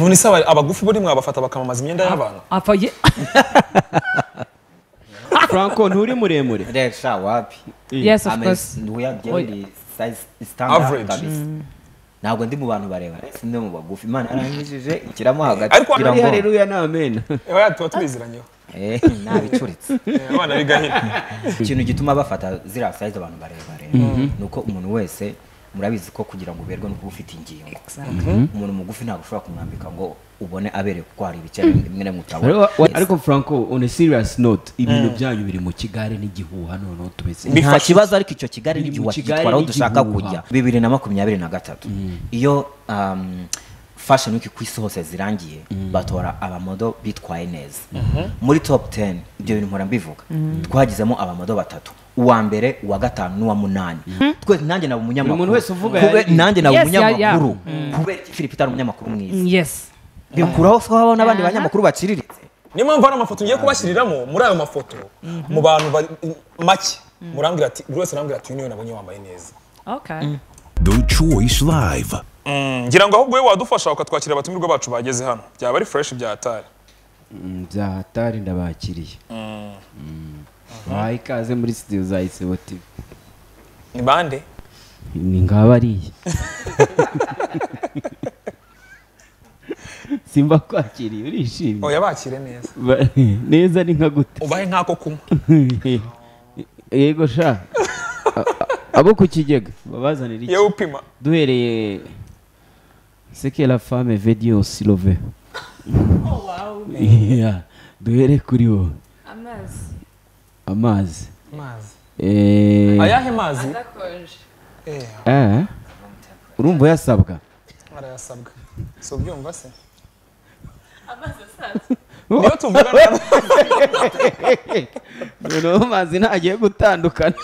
None sawa abagufu bodi mwabafata bakamamaza imyenda y'abantu. Afaye. Franco nturi muremure. There sawa wapi? Yes of course. We are getting the standard average. Ntabwo ndi mu bantu barebare sinde mu bagufi. Imana yaranjije ikiramo hagati kugira ngo haleluya na amen. Ewa yatwa twiziranyeho. Eh nabicuritse. Ewa nabigahita. Ikintu gituma bafata zira size abantu barebare nuko umuntu wese murabizi ko kugira ngo uberwe no kubufita ingingo. Umuntu mugufi ntabwo ushobora kumwambika ngo ubone abere kuko ari ibiceri bimwe na mutabo. Ariko Franco on a serious note ibintu byanyu biri mu Kigali n'igihuha none tubese. Nta kibazo ariko icyo Kigali n'igihuha twaraho dushaka kujya. 2023 iyo fashion wiki kwisi hose zirangiye batora abamodo bitwaye neza. Muri top 10 ibyo bintu nkora mbivuga. Twagizemo abamodo batatu. Uwa mbere uwa gatanu n'uwa munani twese nanjye nabo umunyamakuru umuntu wese uvuga nanjye nabo umunyamakuru kube Philippe Taro umunyamakuru mwiza yes bikuraho so haba nabandi banyamakuru baciriritse ni mpamvu ari amafoto ngiye kubashiriramo muri ayo mafoto mu bantu make murangira ati buri wese arangira ati niyo nabonye wambaye neza okay The Choice Live ngira ngo ahubwo we wadufasha ukatwakira abatumirwa bacu bageze hano byaba ari fresh byatari byatari ndabakiriye Ikaze muri studio za ICO TV. Ni bande? Ni ngabariye. Simba kwakiriye urishimye. Oya bakire neza. Neza ni nka gute? Ubaye nkako kumwe. Yego sha. Abo ku kigega babazanira iki? Yeupima. Duhereye C'est que la femme veut Dieu aussi lever. Oh wow. Yeah. Duhere kuri wo. Amazi. Amazi. Amazi. Ayahe mazi? Adakonje. Urumva yasabwa. Arayasabwa. So byumva se? Amazi asaza. Niyo tumugana. None amazi nagiye gutandukana.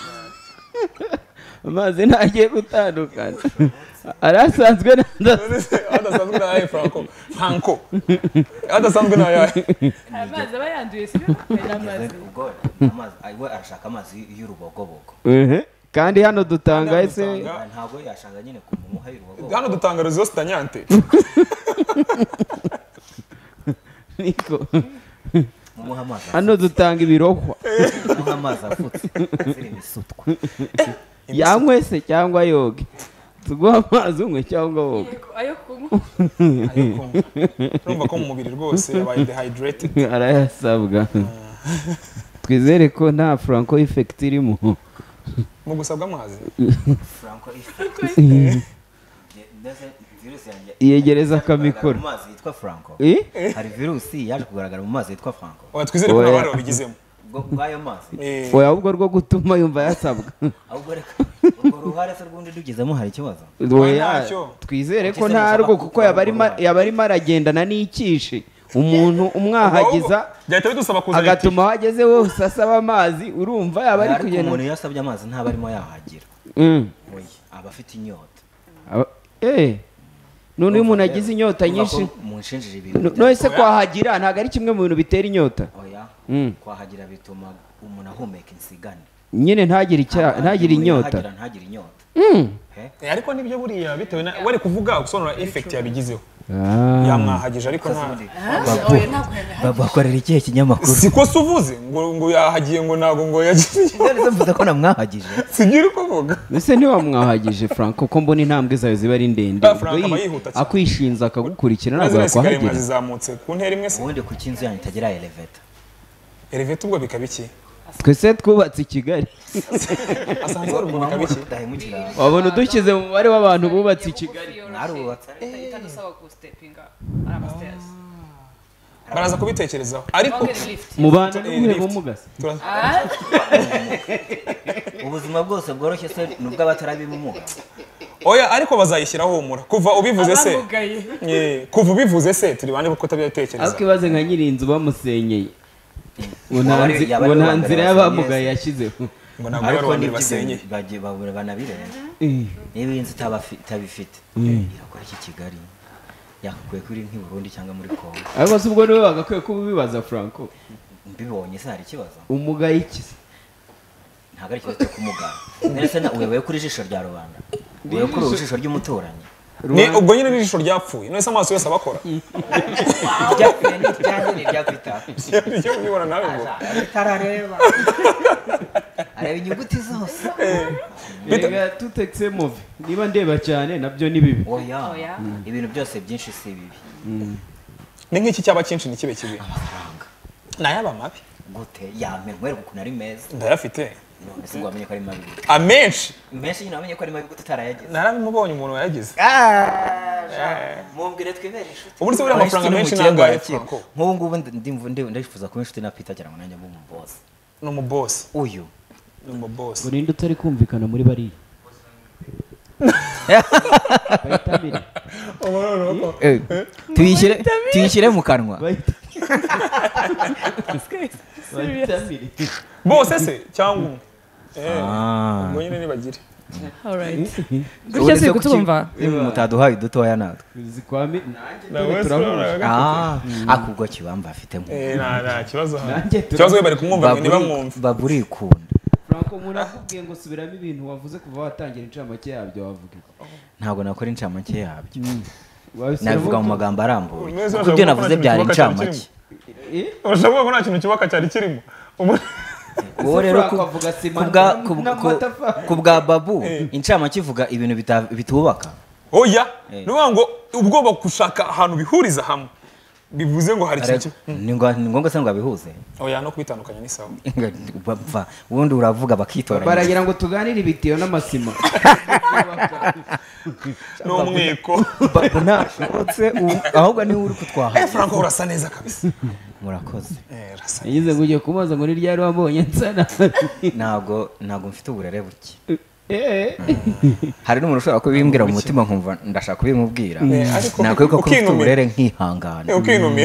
Amazi nagiye gutandukana. Arasanzwe adasanzwe na yae Franco. Adasanzwe na yae. Amazi bayanduye se n'amazi. Amazi ayo arashaka amazi y'urubogoboko. Kandi hano dutanga ese ntabwo yashanga nyine kumuha y'urubogoboko. Hano dutanga resource tanyante. Niko. Hano dutanga ibirokwa. Amazi afutse. Ziri misutwa. Yanywese cyangwa yoge. Tuguha amazi umwe cyangwa wowe ayo kunywa urumva ko mu mubiri rwose yabaye dehydrated arayasabwa twizere ko nta Franco effect irimo mu gusabwa amazi Franco effect yegereza kamikoro amazi yitwa Franco hari virus yaje kugaragara mu mazi yitwa Franco twizere ko abari babigizemo Gobayo mazi. Oya ubwo rwo gutuma yumva yasabwa. Ahubwo reka ubwo ruhare se rwundi dugizemo hari kibazo. Oya twizere ko nta rwo kuko yabari maragendana n'ikishe. Umuntu umwahagiza agatuma wageze wose asaba amazi urumva yabari kugenda. Umuntu yasabye amazi nta barimo yahagira. Oya abafite inyota. None umuntu agize inyota nyinshi munshinjije ibintu. Nose kwahagira ntago ari kimwe mu bintu bitera inyota. Kwahagira bituma umuntu ahumeka insigane nyine ntagire inyota ariko nibyo buriya bitewe na wari kuvuga gusonora effect yabigizeho yamwahagije ariko nta bakorera ikihe kinyamakuru siko suvuze ngo yahagiye ngo nago ngo yagiye none mvuze ko namwahagije sigira uko vuga ese ntiwamwahagije Franco ko mbona intambwe zayo ziba ari ndende akwishinza akagukurikira ntabwo yakwahagije azamutse ku ntera imwe se wende ku kinzu yanyu itagera elevator Elevator ubwo bikabiki Twese twubatse Kigali Asanzwe ruboneka biki Wabona dukize mu bari wabantu bubatse Kigali narubatse itadusaba ku stepping araba stairs Baraza kubitekerezaho ariko mu bantu n'umwe bumugase Ubuzima bwose bworoshye se nubwo abatarabi mumuga Oya ariko bazayishyiraho umura kuva ubivuze se kuva ubivuze se turi bane kuko tabyatekereza Akibaze nka nyirinzu bamusenyeye Unanzira yabamugaye yashizeho ngo nabwo baroni basenye bagiye babura banabirenga n'ibinzi tabifite irakora iki Kigali yakwe kuri nki Burundi cyangwa muri Kongo Ariko subwo niwe bagakwe kubibaza Franco mbibonye se hari kibazo umugaye iki ntagarikije cyo kumugara Nese na uyoboye kuri jisho rya rubanda uyoboye kuri jisho ry'umutoranye Ni ugonyene n'isho ryapfuye. None samaso yose abakora. Ryapfuye ni cyane ni ryapita. Cyo ubibona nawe ngo tarareba. Areba inyuguti zose. Biba tutetse movie. Niba ndeba cyane nabyo ni bibi. Oya. Ibintu byose byinshi si bibi. Ni nk'iki cyaba cyinshi ni kibe kibi. Amafaranga. Naye aba mabi. Gute yamerwe kuko nari meza. Ndarafite. Amenshi menshi nyina amenye ko ari mabi gutarayageza naramubonye umuntu wayagize mumbwire twibere inshuti uburyo buri amafaranga menshi nangaye nkubu ngubu ndimvu ndayifuza kuba inshuti na Peter cyangwa nanjye mu boss no mu boss uyu no mu boss burinde utari kumvikana muri bari bayitabire obororo tuyishyire mu kanwa bayitabire boss ese cyangwa mwene ni bagire all right gutya se gutumva mutaduhaye dutoya natwe zikwame nanjye turamura akubwo kibamba afite mu na kibazo hanjye kibazo bari kumwumva niba mwumva baburikunda Franco murakubwiye ngo subiramo ibintu wavuze kuva watangira incamake yabyo wavuga ntago nakora incamake yabyo navuga mu magambo arambuye ibyo navuze byari incamake urashobora ko nta kintu cyubaka cyari kirimo Uwo rero kubwa babu incama kivuga ibintu bitubaka oya nuwa ngo ubwoba kushaka ahantu bihuriza hamwe bivuze ngo hari ikintu ni ngombwa se ngo abihuze oya no kwitandukanya ni sawa bapfa wundi uravuga bakitora baragira ngo tuganire ibitiyo n'amasima no mweko nashobotse ahubwo ni uri kutwaha Franco urasa neza kabisa murakoze rasa yize kujye kumaza ngo ni ryari wabonye nsana nago mfite uburere buke hari n'umuntu ushaka kubimbwira mu mutima nkumva ndashaka kubimubwira nakweka ko mfite uburere nkihangana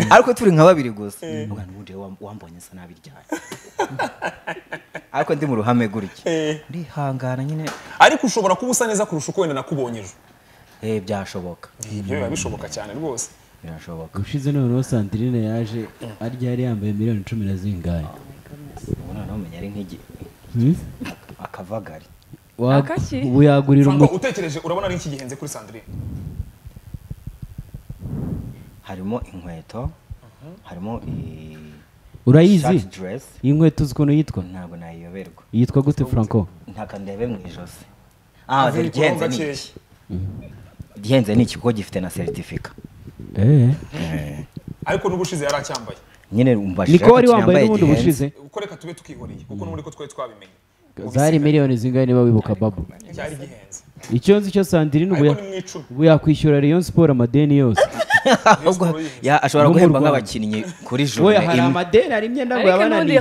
ariko turi nka babiri gusa ubundi wambonye nsana biryari ariko ndi mu ruhame gurike ndihangana nyine ariko ushobora kubusa neza kurusha uko wenda nakubonyeje byashoboka ibyo bishoboka cyane rwose birashoboka ushize none Sandrine yaje arya yari yambaye miliyoni 10 nazingaye ubona no menyari nk'igi akavagari ubu yagurira umuntu utekereje urabona ari iki gihenze kuri Sandrine harimo inkweto harimo urayizi inkweto zikono yitwa ntabwo nayiyoberwa yitwa gute Franco ntaka ndebe mu ijosi zigenze niki gihenze niki kuko gifite na certificate ariko n'ubushize yaracyambaye nyine umbashije niko wari wambaye n'ubundi bushize ukoreka tube tukihoriye kuko n'uburi ko twari twabimenye zari miliyoni zingahe niba wibuka babu cyari gihenze icyonzi cyo Sandrine ubu yakwishyura Rayon Sport amadeni yose ubwo ashobora guhemba nk'abakinnyi kuri journée imwe hari amadeni ari imyenda ngo yabanani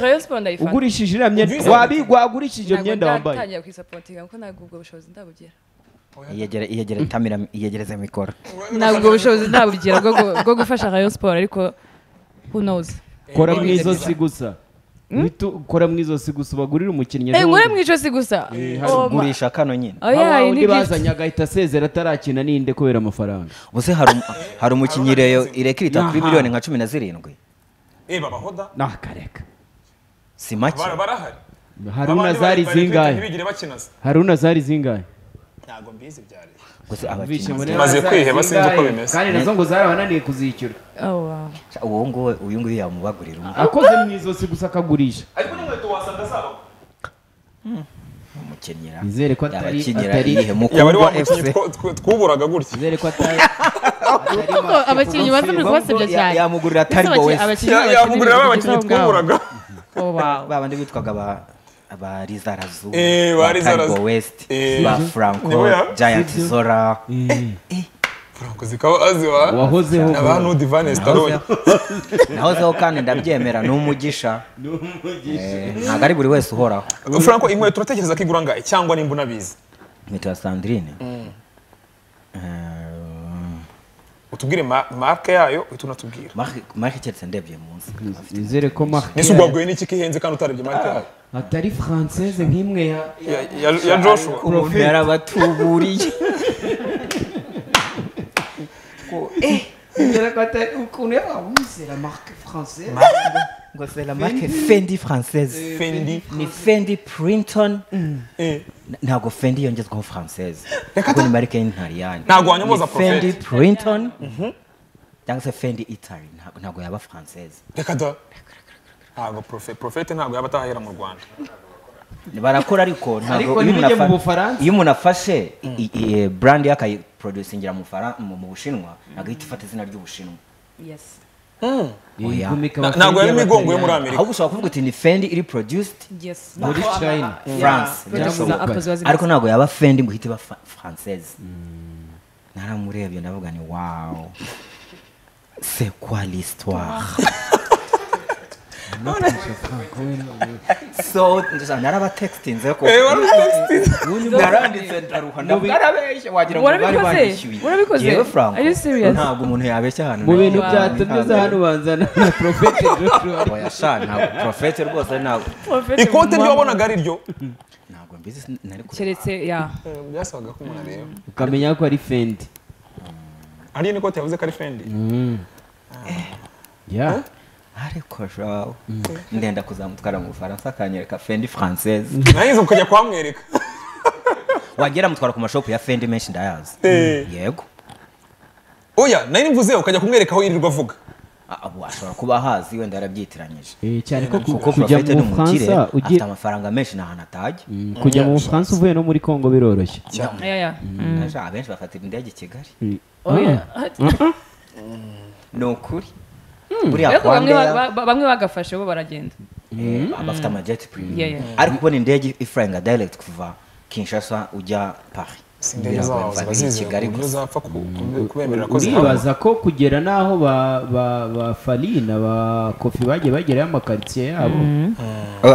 ugurishije imyenda wabigwagurishije imyenda wambaye atangira kwisapontinga kuko ntabwo ubwo bushobozi ndabugera iyegereza mikoro ntabwo ubushobozi ntabugera bwo gufasha Rayon Sport ariko who knows kora mu ijosi gusa kora mu ijosi gusa bagurira umukinnyi nkore mu ijosi gusa gurisha kano nyine undi bazanya agahita asezera atarakina ninde kubera amafaranga bose hari umukinnyi irekirita kuri miliyoni nka 17 babahoda nakareka si make haruna zari zingahe ntago mbizi byari gusa abakinnyi maze kwiheba sinzi uko bimeze kandi nazo ngo zarabananiye kuzikira uwo ngo uyu nguyu yamubagurira akoze mu izosi gusa akagurisha ariko n'inkweto wasanga zabo umukenyera nizere ko atari ihe mu twuburaga gutya nizere ko atari abakinnyi baza muri kubasebya cyane yamugurira atari bo wese yamugurira abakinnyi twuburaga babandi bitwaga ba Barizarazu, Tango West, Franco, Giant Zora. Franco zikawa aziwa, abantu divane staronya. Nahozeho kandi ndabyemera n'umugisha. Ntago ari buri wese uhoraho. Franco imwe turatekereza ko igura ngaye cyangwa nimba unabizi. Inkweto ya Sandrine. Utubwire marke yayo utunatubwira. Marke cyetse ndebye munsi. Nizere ko marke. Nese ugwagwe n'iki kihenze kandi utarebye marke yayo. Atari française nk'imwe ya Joshua yarabatuburiye ko On connaît, oui, c'est la marque française. C'est la marque Fendi française. Fendi. Mais Fendi Printon. Now go Fendi and just go française. Go American Italian. Now go Fendi Printon. That's a Fendi Italian. Now go française. Dekado. Ah go prophet. Prophet na go yabata hera mu Rwanda. Barakora ariko ntago y'umunafashe brand yakayi produce ngira mu Fara mu Bushinwa agahita ifata izina ry'Ubushinwa. Yes. Ntago y'imigongo yo muri America. Ahubwo ushobora kuvuga ati ni Fendi iri produced muri China, France. Ariko ntago yaba Fendi ngo hite ba française. Naramurebye ndavuga ni wow. C'est quoi l'histoire? So there's another texting. What are we going to say? Are you serious? No, ariko ndenda kuzamutwara mu Faransa kanyereka Fendi française. Nayizo kujya kwamwereka. Wagera mutwara ku mashop ya Fendi menshi ndayazi. Yego. Oya, nari mvuze ukajya kumwereka aho yirirwa avuga. Abo ashobora kuba hazi wenda yarabyitiranyije. Cyane ko kujya mu Faransa ugira amafaranga menshi nahana taje. Kujya mu Faransa uvuye no muri Kongo biroroshye. Oya. Naja benshi bafatira indege Kigali. Oya. No kuri. Bamwe bagafashe bo baragenda. Abafite amajet premium. Ariko ubone indege ifranga direct kuva Kinshasa ujya Paris. Uribaza ko kugera naho ba Falina ba Kofi bagiye bagerayo amakartier yabo.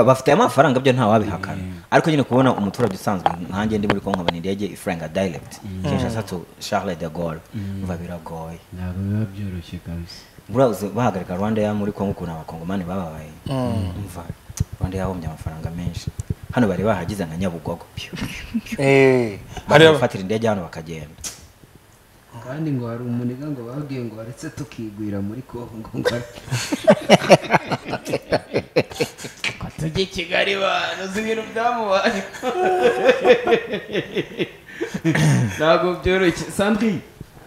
Bafite amafaranga byo nta wabihakana. Ariko nyine kubona umuturage usanzwe nkanjye ndi muri Kongo nkabana indege ifranga direct. Kinshasa to Charles de Gaulle. Uva biragoye. Ntabwo biba byoroshye kabisa. Murazo bahagarika Rwanda ya muri Kongo kuna abakongomani bababaye. Umva. Rwanda yahombye amafaranga menshi. Hano bari bahagiza na Nyabugogo. Bari bafatira indege hano bakagenda. Kandi ngo hari umuniga ngo bagiye ngo aretse tukigwira muri Kongo ngo. Katuje Kigali bano zibintu byamubanye. Nago byoroshye Sandrine.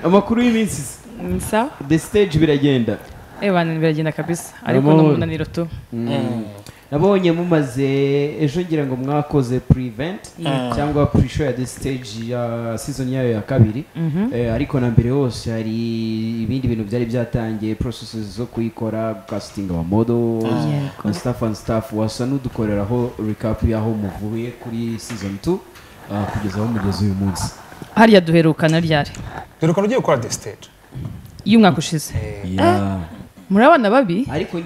Amakuru y'iminsi. Nsa the stage biragenda biragenda kabisa ariko no munaniro tu nabonye mumaze ejo ngira ngo mwakoze prevent cyangwa pre-show ya the stage ya season yayo ya kabiri ariko na mbere hose hari ibindi bintu byari byatangiye processes zo kuyikora casting wa models and staff wasanu dukoreraho recap yaho muvuye kuri season 2 kugeza aho mugeze uyu munsi hariya duherukana ryari duherukana ugiye gukora the stage yunga kushize murabana babi ariko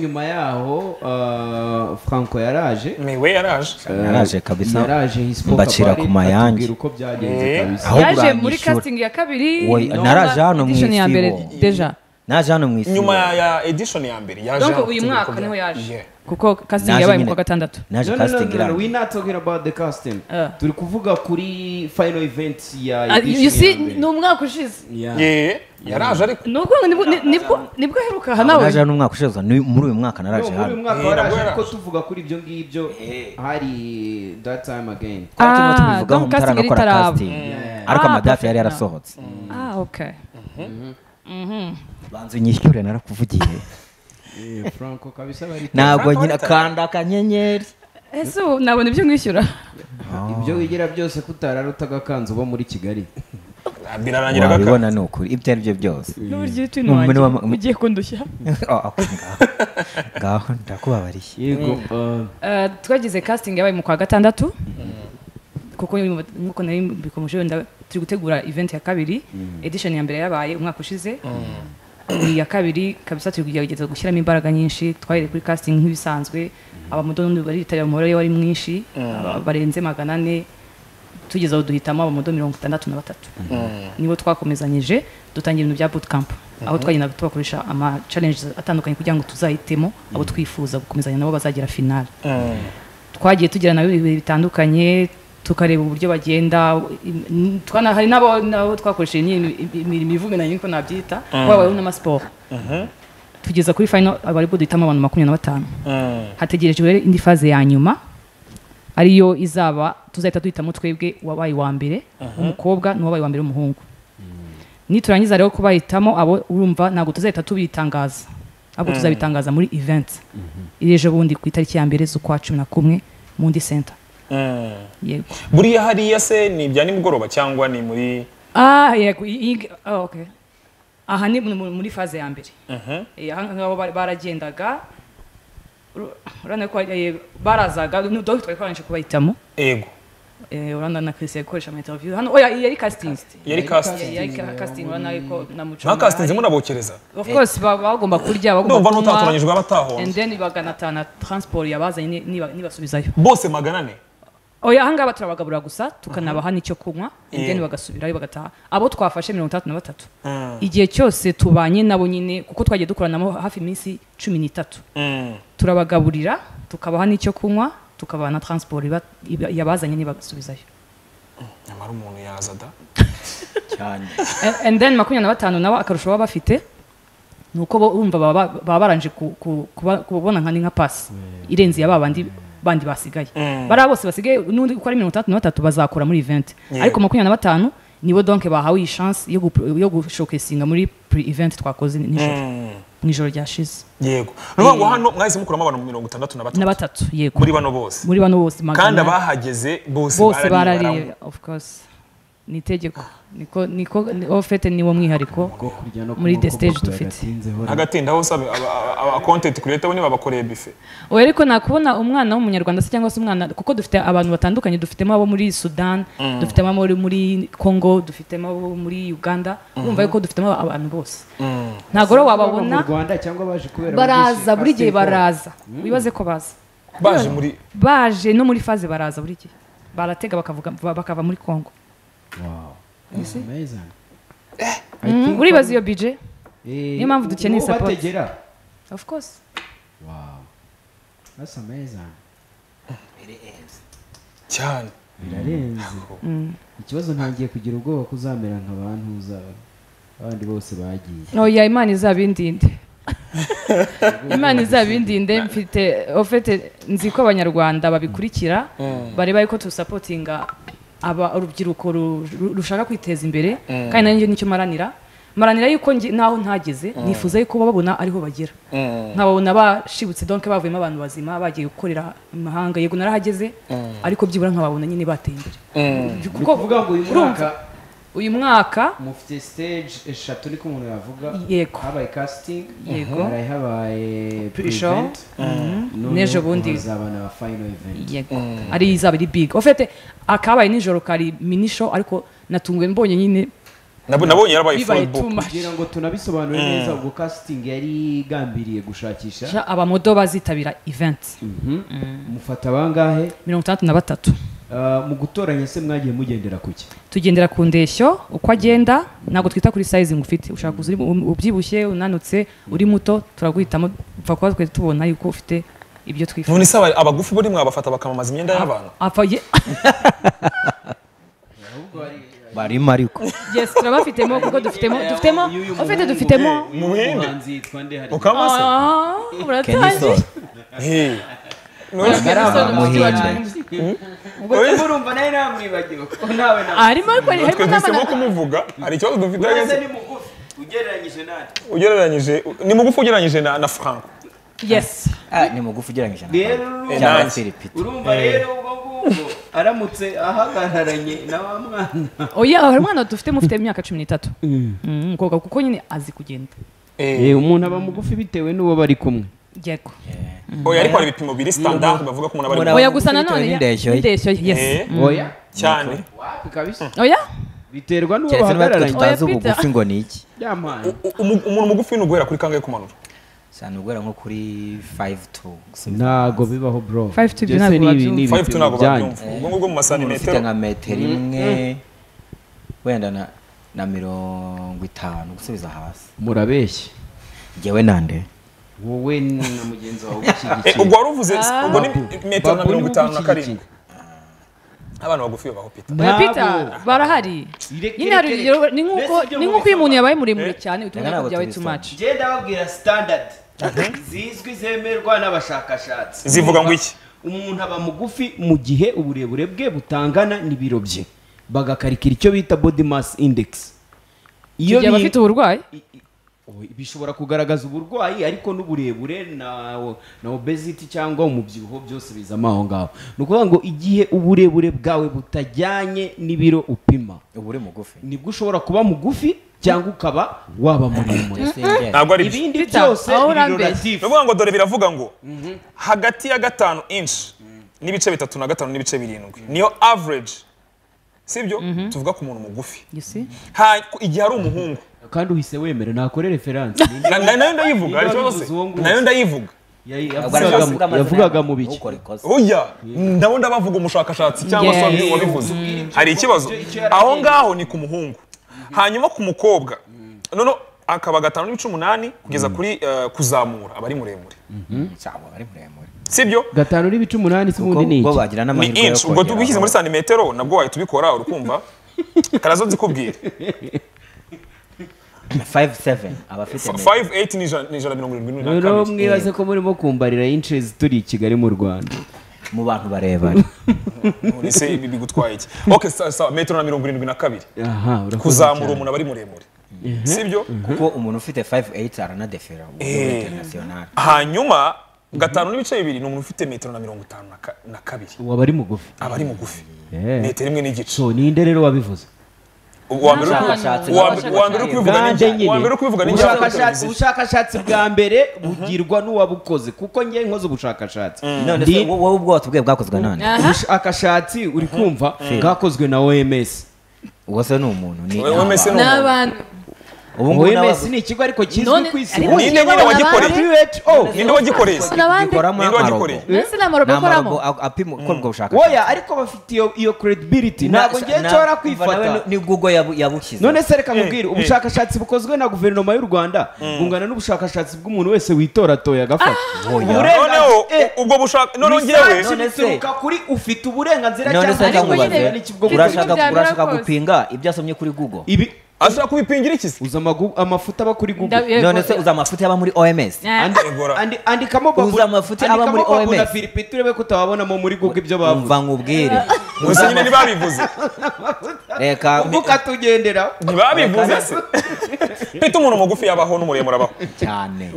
nyuma yaho Franco yaraje mewe yaraje kabisa mbacira ku mayange yaje muri casting ya kabiri naraje hano mu nyuma ya edition ya mbere yaje donc uyu mwaka niho yaje kuko casting yabaye mu kwa gatandatu naje casting ira we not talking about the casting turi kuvuga kuri final event ya you see no mwaka ushize yaraje ariko nibwo heruka hanawe naje n'umwaka ushize muri uyu mwaka naraje hano ko tuvuga kuri ibyo ngibyo hari that time again kwati no tuvuga mu tarakora casting ariko amadafi yari yarasohotse okay banze nyishyure narakuvugiye Franco kabisa bari ntabwo nyina kanda kanyenyeri ese nabone ibyo ngwishyura ibyo wigira byose kutararota gakanzu bo muri Kigali birarangira gakanzu ubona nuko ibyaribyo byose n'uburyo twinwaje mugiye kundushya gaho ndakubabariye yego twagize casting yabaye mu kwa gatandatu kuko nuko nari bikomeje turi gutegura event ya kabiri edition ya mbere yabaye umwaka ushize ya kabiri kabisa turi kugerageza gushyiramo imbaraga nyinshi twahereye kuri casting nk'ibisanzwe abamudondo bari itarya umuhoro wari mwinshi barenze 400 tugeze aho duhitamo abamudondo 63 nibo twakomezanyije dutangira ibintu bya bootcamp aho twagenda tubakoresha ama challenges atandukanye kugira ngo tuzahitemo abo twifuza gukomezanya nabo bazagera final twagiye tugira nayo bitandukanye tukareba uburyo bagenda twana hari nabo twakoresha imirimo ivugana n'inko nabyita wabaye na sport tugeza kuri final abari bo duhitamo abantu 25 hategerejwe rero indi phase ya nyuma ariyo izaba tuzahita duhitamo twebwe wabaye wa mbere umukobwa n'uwabaye wa mbere umuhungu niturangiza rero kubahitamo abo urumva nago tuzahita tubitangaza abo tuzabitangaza muri event ireje bundi ku itariki ya mbere z'ukwa 11 mu ndi center yego buriya hariya se ni bya ni mugoroba cyangwa ni muri yego okay aha ni muri phase ya mbere ngabo baragendaga urana ko barazaga n'udo twakoranje kubahitamo yego urana na Chris yakoresha mu interview hano oya yari casting urana ko namucunga na casting murabokereza of course bagomba kurya bagomba no tatoranyijwe abataho and then baganatana transport yabazanye nibasubizayo bose maganane oya hanga baturabagabura gusa tukanabaha n'icyo kunywa and then bagasubirayo bagataha abo twafashe 33 igihe cyose tubanye nabo nyine kuko twagiye dukoranamo hafi minsi 13 turabagaburira tukabaha n'icyo kunywa tukabana transport yabazanye nibasubizayo nyamara umuntu yazada cyane and then 25 nawe akarushaho bafite nuko bo umva baba baranje kubona nkandi nka pass irenzi yababandi bandi basigaye bara bose basigaye n'undi uko ari 33 bazakora muri event ariko 25 niwe donc bahawe iyi chance yo gushokesinga muri event twakoze nijoro ryashize yego nubwo hano mwahise mukuramo abantu 63 yego muri bano bose kandi abahageze bose barariye of course ni tegeko niko ofete niwo mwihariko muri the stage dufite agatinda hose aba content creator bone babakoreye buffet oya ariko nakubona umwana w'umunyarwanda se cyangwa se umwana kuko dufite abantu batandukanye dufitemo abo muri Sudan dufitemo abo muri Congo dufitemo abo muri Uganda urumva yuko dufitemo abantu bose ntago ro wababona baraza buri gihe baraza wibaze ko baza baje no muri phase baraza buri gihe baratega bakavuga bakava muri Congo. Wow. It's amazing. Uri bazi yo budget? Niyo mpamvu dukeneye support. Of course. Wow. That's amazing. It is. Cyane. Birarenze. Ikibazo ntangiye kugira ubwoba kuzamera nk'abantu abandi bose bagiye. No ya Imana izabindinde. Imana izabindinde mfite ofete nzi ko abanyarwanda babikurikira bareba yuko tu supportinga aba urubyiruko rushaka kwiteza imbere kandi nanjye nicyo maranira yuko naho ntageze nifuza yuko babona ariho bagera nkababona bashibutse donc bavuyemo abantu bazima bagiye gukorera imahanga yego narahageze ariko byibura nkababona nyine bateye imbere kuko vuga ngo uyu mwaka mufite stage eshatu niko umuntu yavuga habaye casting yego habaye pre-show nejo bundi izabana ba final event yego ari izabiri big ofete akabaye nijoro kari mini show ariko natungwe mbonye nyine nabonye yarabaye Facebook kugira ngo tunabisobanure neza ubwo casting yari gambiriye gushakisha abamodo bazitabira event mufata bangahe 33 mu gutoranya se mwagiye mugendera kuki tugendera ku ndeshyo uko agenda nago twita kuri sizing ufite ushaka kuzi ubyibushye unanutse uri muto turaguhitamo pfa kwa twe tubona yuko ufite ibyo twifuza none se abagufu buri mwabafata bakamamaza imyenda y'abantu afaye bari mariko yes turabafitemo kuko dufitemo muhindi ukamase muratangiye ni mugufu ugereranyije na Franco yes ni mugufu ugereranyije na Philippe urumva rero ubwo aramutse ahagararanye na wa mwana oya mwana mufite imyaka 13 ngoga kuko nyine azi kugenda umuntu aba mugufi bitewe n'uwo bari kumwe yego oya ariko ari bipimo biri standard bavuga ko umuntu abari oya gusa nanone indeshyo yes oya cyane wapi kabisa oya biterwa n'uwo bahagararanye cyane ubugufi ngo niki yamana umuntu mugufi n'ugwera kuri kangaye kumanura cyane ugwera nko kuri 5-2 nago bibaho bro 5-2 nago babyumva ubwo mu masantimetero ufite nka metero imwe wenda na 50 gusubiza hasi murabeshye ngewe nande wowe namugenzi wawe ubwo aruvuze ubwo ni metero na 57 Abana bagufi babapita. Babapita barahari. Yina ninguko imuntu yabaye muremure cyane utumva byawe too much. Je ndababwira standard. Zizwi zemerwa n'abashakashatsi. Zivuga ngo iki? Umuntu aba mugufi mu gihe uburebure bwe butangana n'ibiro bye. Bagakarikira icyo bita body mass index. Iyo bafite uburwayi bishobora kugaragaza uburwayi ariko n'uburebure na obesity cyangwa umubyibuho byose bizamaho ngaho. Nukuvuga ngo igihe uburebure bwawe butajyanye n'ibiro upima, ubure mugufi nibwo ushobora kuba mugufi cyangwa ukaba waba muremure. Ntabwo ari ibindi byose relative. Nukuvuga ngo dore biravuga ngo hagati ya 5 inch nibice 3 na 5 nibice 7 niyo average. Sibyo tuvuga ku muntu mugufi. Ha igihe ari umuhungu kandi uhise wemere nakore reference. Nayo ndayivuga nayo ndayivuga. Yavugaga mu biki? Oya ndabonda bavuga umushakashatsi cyangwa se wabivuze. Hari ikibazo aho ngaho ni ku muhungu. Hanyuma ku mukobwa none akaba 5.8 kugeza kuri kuzamura abari muremure. Cyangwa abari muremure. Sibyo 5.8 simundi ni. Ubwo bagira n'amahirwe yo. Ubwo tubishyize muri santimetero nabwo waye tubikora urukumva. Karazo zikubwira. 5.7 abafite 5.8 nijana 170. Rero mwibaze ko murimo kumbarira inches turi Kigali mu Rwanda mu bantu barebana. None se ibi bigutwaye iki? Okay sawa metero na 72 kuzamura umuntu abari muremure. Sibyo kuko umuntu ufite 5.8 arana defera mu international. Hanyuma 5.2 ni umuntu ufite metero na 52 wabari mugufi. Abari mugufi metero imwe n'igice. So ni inde rero wabivuze? Ubushakashatsi bwa mbere bugirwa n'uwabukoze kuko ngiye nkoze ubushakashatsi. None wowe ubwo watubwiye bwakozwe nande? Ubushakashatsi uri kumva bwakozwe na OMS. Uwase ni umuntu ni n'abantu. OMS ni ikigo ariko kizwi ku isi. Ninde nyine wagikoreye? Ninde wagikoreye? Ninde wagikoreye? Nse na marobo koramo. Apimo ko ngo ushaka. Oya ariko bafite iyo credibility ntabwo ngiye cyora kwifata. Ni Google yabukiza. None se reka nkubwire ubushakashatsi bukozwe na guverinoma y'u Rwanda bungana n'ubushakashatsi bw'umuntu wese witora toya agafata. Noneho ubwo bushaka none ngirewe. None se kuri ufite uburenganzira cyangwa urashaka gupinga ibyasomye kuri Google. Ibi ashaka kubipingira iki? Uza amafuta aba kuri Google. None se uza amafuta aba muri OMS. Andikamo bagura. Uza amafuta aba muri OMS. Bagura Philippe turebe kutababona mu muri Google ibyo bavuze. Umva nkubwire. Musa nyine nibabivuze. Reka buka tugendera. Nibabivuze se. Pita umuntu mugufi yabaho n'umuremure abaho. Cyane.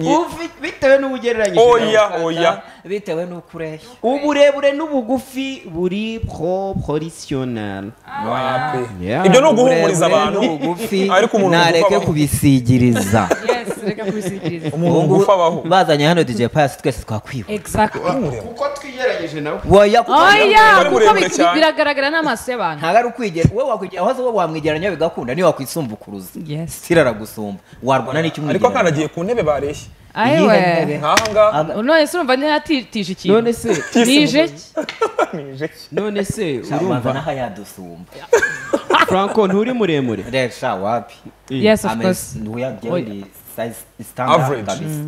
Bitewe n'ubugereranyije. Oya. Bitewe n'ukureshya. Uburebure n'ubugufi buri proportionnel. Ibyo no guhumuriza abantu. Nareke kubisigiriza. Umuntu mugufi abaho. Bazanye hano DJ Pius twese twakwiba. Exactly. Kuko twigerageje nawe. Oya kuko biragaragara n'amaso y'abantu. Ntago ari ukwigera. Wewe wakwigira aho zo wamwigeranya bigakunda ni wakwisumbukuriza. Yes. Tiraragusumba. Warwana n'iki mwigera. Ariko kanagiye ku ntebe bareshye. Ayiwe nkanga none se urumva ntiyatitije ikintu. None se urumva naho yadusumba. Franco nturi muremure. Reka wapi? Yes of course. Nuyagende size standard kabisa.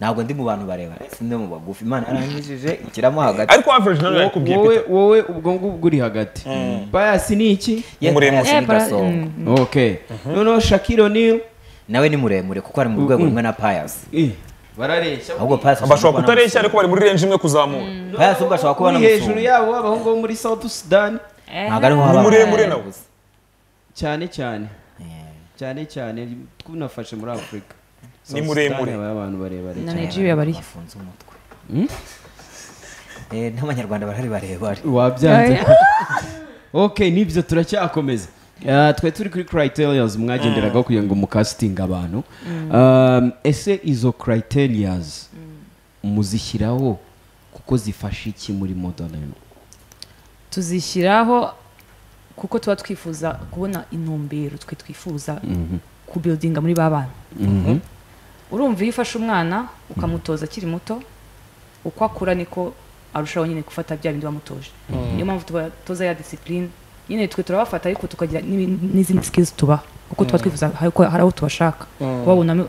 Ntabwo ndi mu bantu barebana sinde mu bagufi. Imana aranyijije ikiramo hagati. Ariko average none yakubwiye pita. Wowe ubwo uri hagati. Bias ni iki? Muremure n'ibasonga. Okay. None Shakiro ni nawe ni muremure kuko ari mu rwego rumwe na Pius. Barareshya. Ahubwo Pius abashobora kutareshya ariko bari muri range imwe kuzamura. Pius ubwo ashobora kuba namusumbwa. Hejuru yabo abahungu bo muri South Sudan. Ntabwo ari muremure nawe. Cyane twunafashe muri Africa. Ni muremure abantu barebare cyane. Na Nigeria bari yafunze umutwe. N'abanyarwanda barahari barebare. Wabyanze. Okay nibyo turacyakomeza. Twe turi kuri criterias mwagenderagaho kugira ngo mukastinga abantu. Ese izo criterias muzishyiraho kuko zifasha iki muri modelling? Tuzishyiraho kuko tuba twifuza kubona intumbero, twe twifuza kubuildinga muri babana. Urumva yifasha umwana ukamutoza akiri muto, uko akura niko arushaho nyine gufata bya bindi bamutoje. Niyo mpamvu tubatoza ya discipline. Yine twe turabafata ariko tukagira n'izindi skills tuba kuko tuba twifuza haraho tubashaka kubabona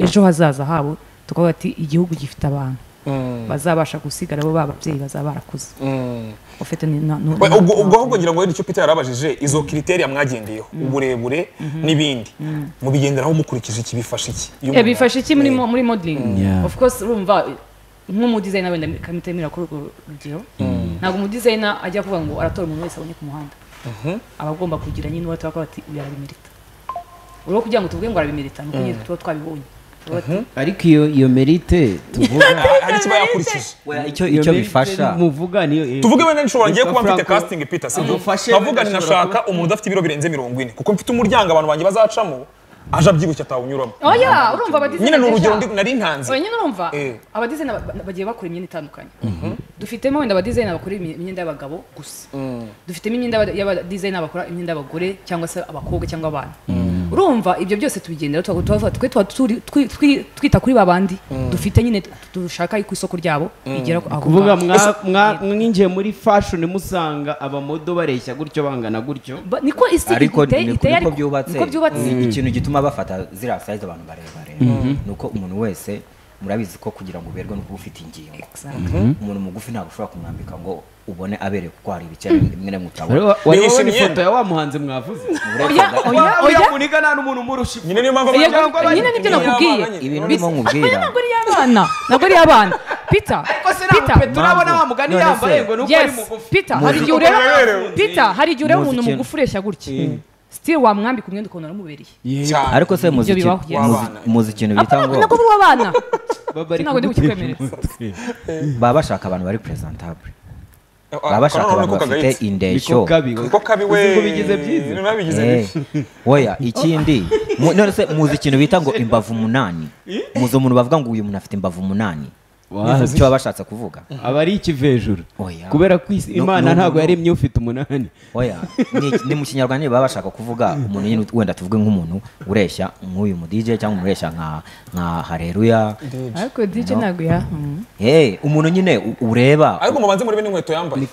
ejo hazaza habo tukavuga ati igihugu gifite abantu bazabasha gusiga rabo babavyeyi bazabarakuza ofete no ubwo ahubwo ngira ngo icyo Peter yarabajije izo criteria mwagendeyeho uburebure nibindi mu bigenderaho mukurikije iki bifasha iki bifasha iki muri modeling of course rumva nk'umu designer wenda kamitemira kuri rugero ntago mu designer ajya kuvuga ngo aratora umuntu wese abonye ku muhanda abagomba kugira nyine wata bakati uyarabimerita uro kugira ngo tuvuge ngo arabimerita nuko nyine tuba twabibonye ariko iyo merite tuvuga ari kiba yakurikije icyo bifasha muvuga niyo tuvuge bene nshobora ngiye kuba mfite casting Peter Sibyo bavuga ninashaka umuntu afite ibiro birenze 40 kuko mfite umuryango abantu banje bazacamo aja byibushya tawunyuramo oya urumva abadize nyine n'urugero ndi nari ntanze nyine urumva abadize bagiye bakora imyenda itandukanye dufitemo wenda abadize n'abakora imyenda y'abagabo gusa dufitemo imyenda y'abadize n'abakora imyenda y'abagore cyangwa se abakobwa cyangwa abana urumva ibyo byose tubigendera twita kuri babandi dufite nyine dushaka ku isoko ryabo igera kuvuga mwinjiye muri fashion musanga abamodo bareshya gutyo bangana gutyo niko ariko byubatse ikintu gituma bafata zira size abantu barebare nuko umuntu wese murabizi ko kugira ngo uberwe no kubufita ingingo umuntu mugufi ntabwo ushobora kumwambika ngo ubone abere kuko ari ibicene rimwe na mutawo wayishe ifoto ya wa muhanze mwavuze oya kunika nta umuntu murushi nyine niyo mpamvu nyine nibyo nakubwiye ibintu bimo nkubwira nagori y'abana Peter turabona wa mugani yambaye ngo nuko ari mugufi Peter hari jure umuntu mugufuresha gutyi still wa mwambi kumwenda uko naramubereye ariko se muzi ikintu bita ngo nako bwa bana nako ndi kukwemereza baba shaka abantu bari presentable babashaka bafite indesho kuko kabiwe bigize byiza nabigize oya ikindi none se muzi ikintu bita ngo imbavu munani muzo umuntu bavuga ngo uyu umuntu afite imbavu munani nizo cyo babashatse kuvuga abari ikivejuru kubera kwisi imana ntago yaremye ufite umunani oya ni mu kinyarwanda babashaka kuvuga umuntu nyine wenda tuvuge nk'umuntu ureshya nk'uyu mu DJ cyangwa umureshya nka haleluya ariko DJ ntago ya umuntu nyine ureba ariko mubanze muri bene inkweto yambaye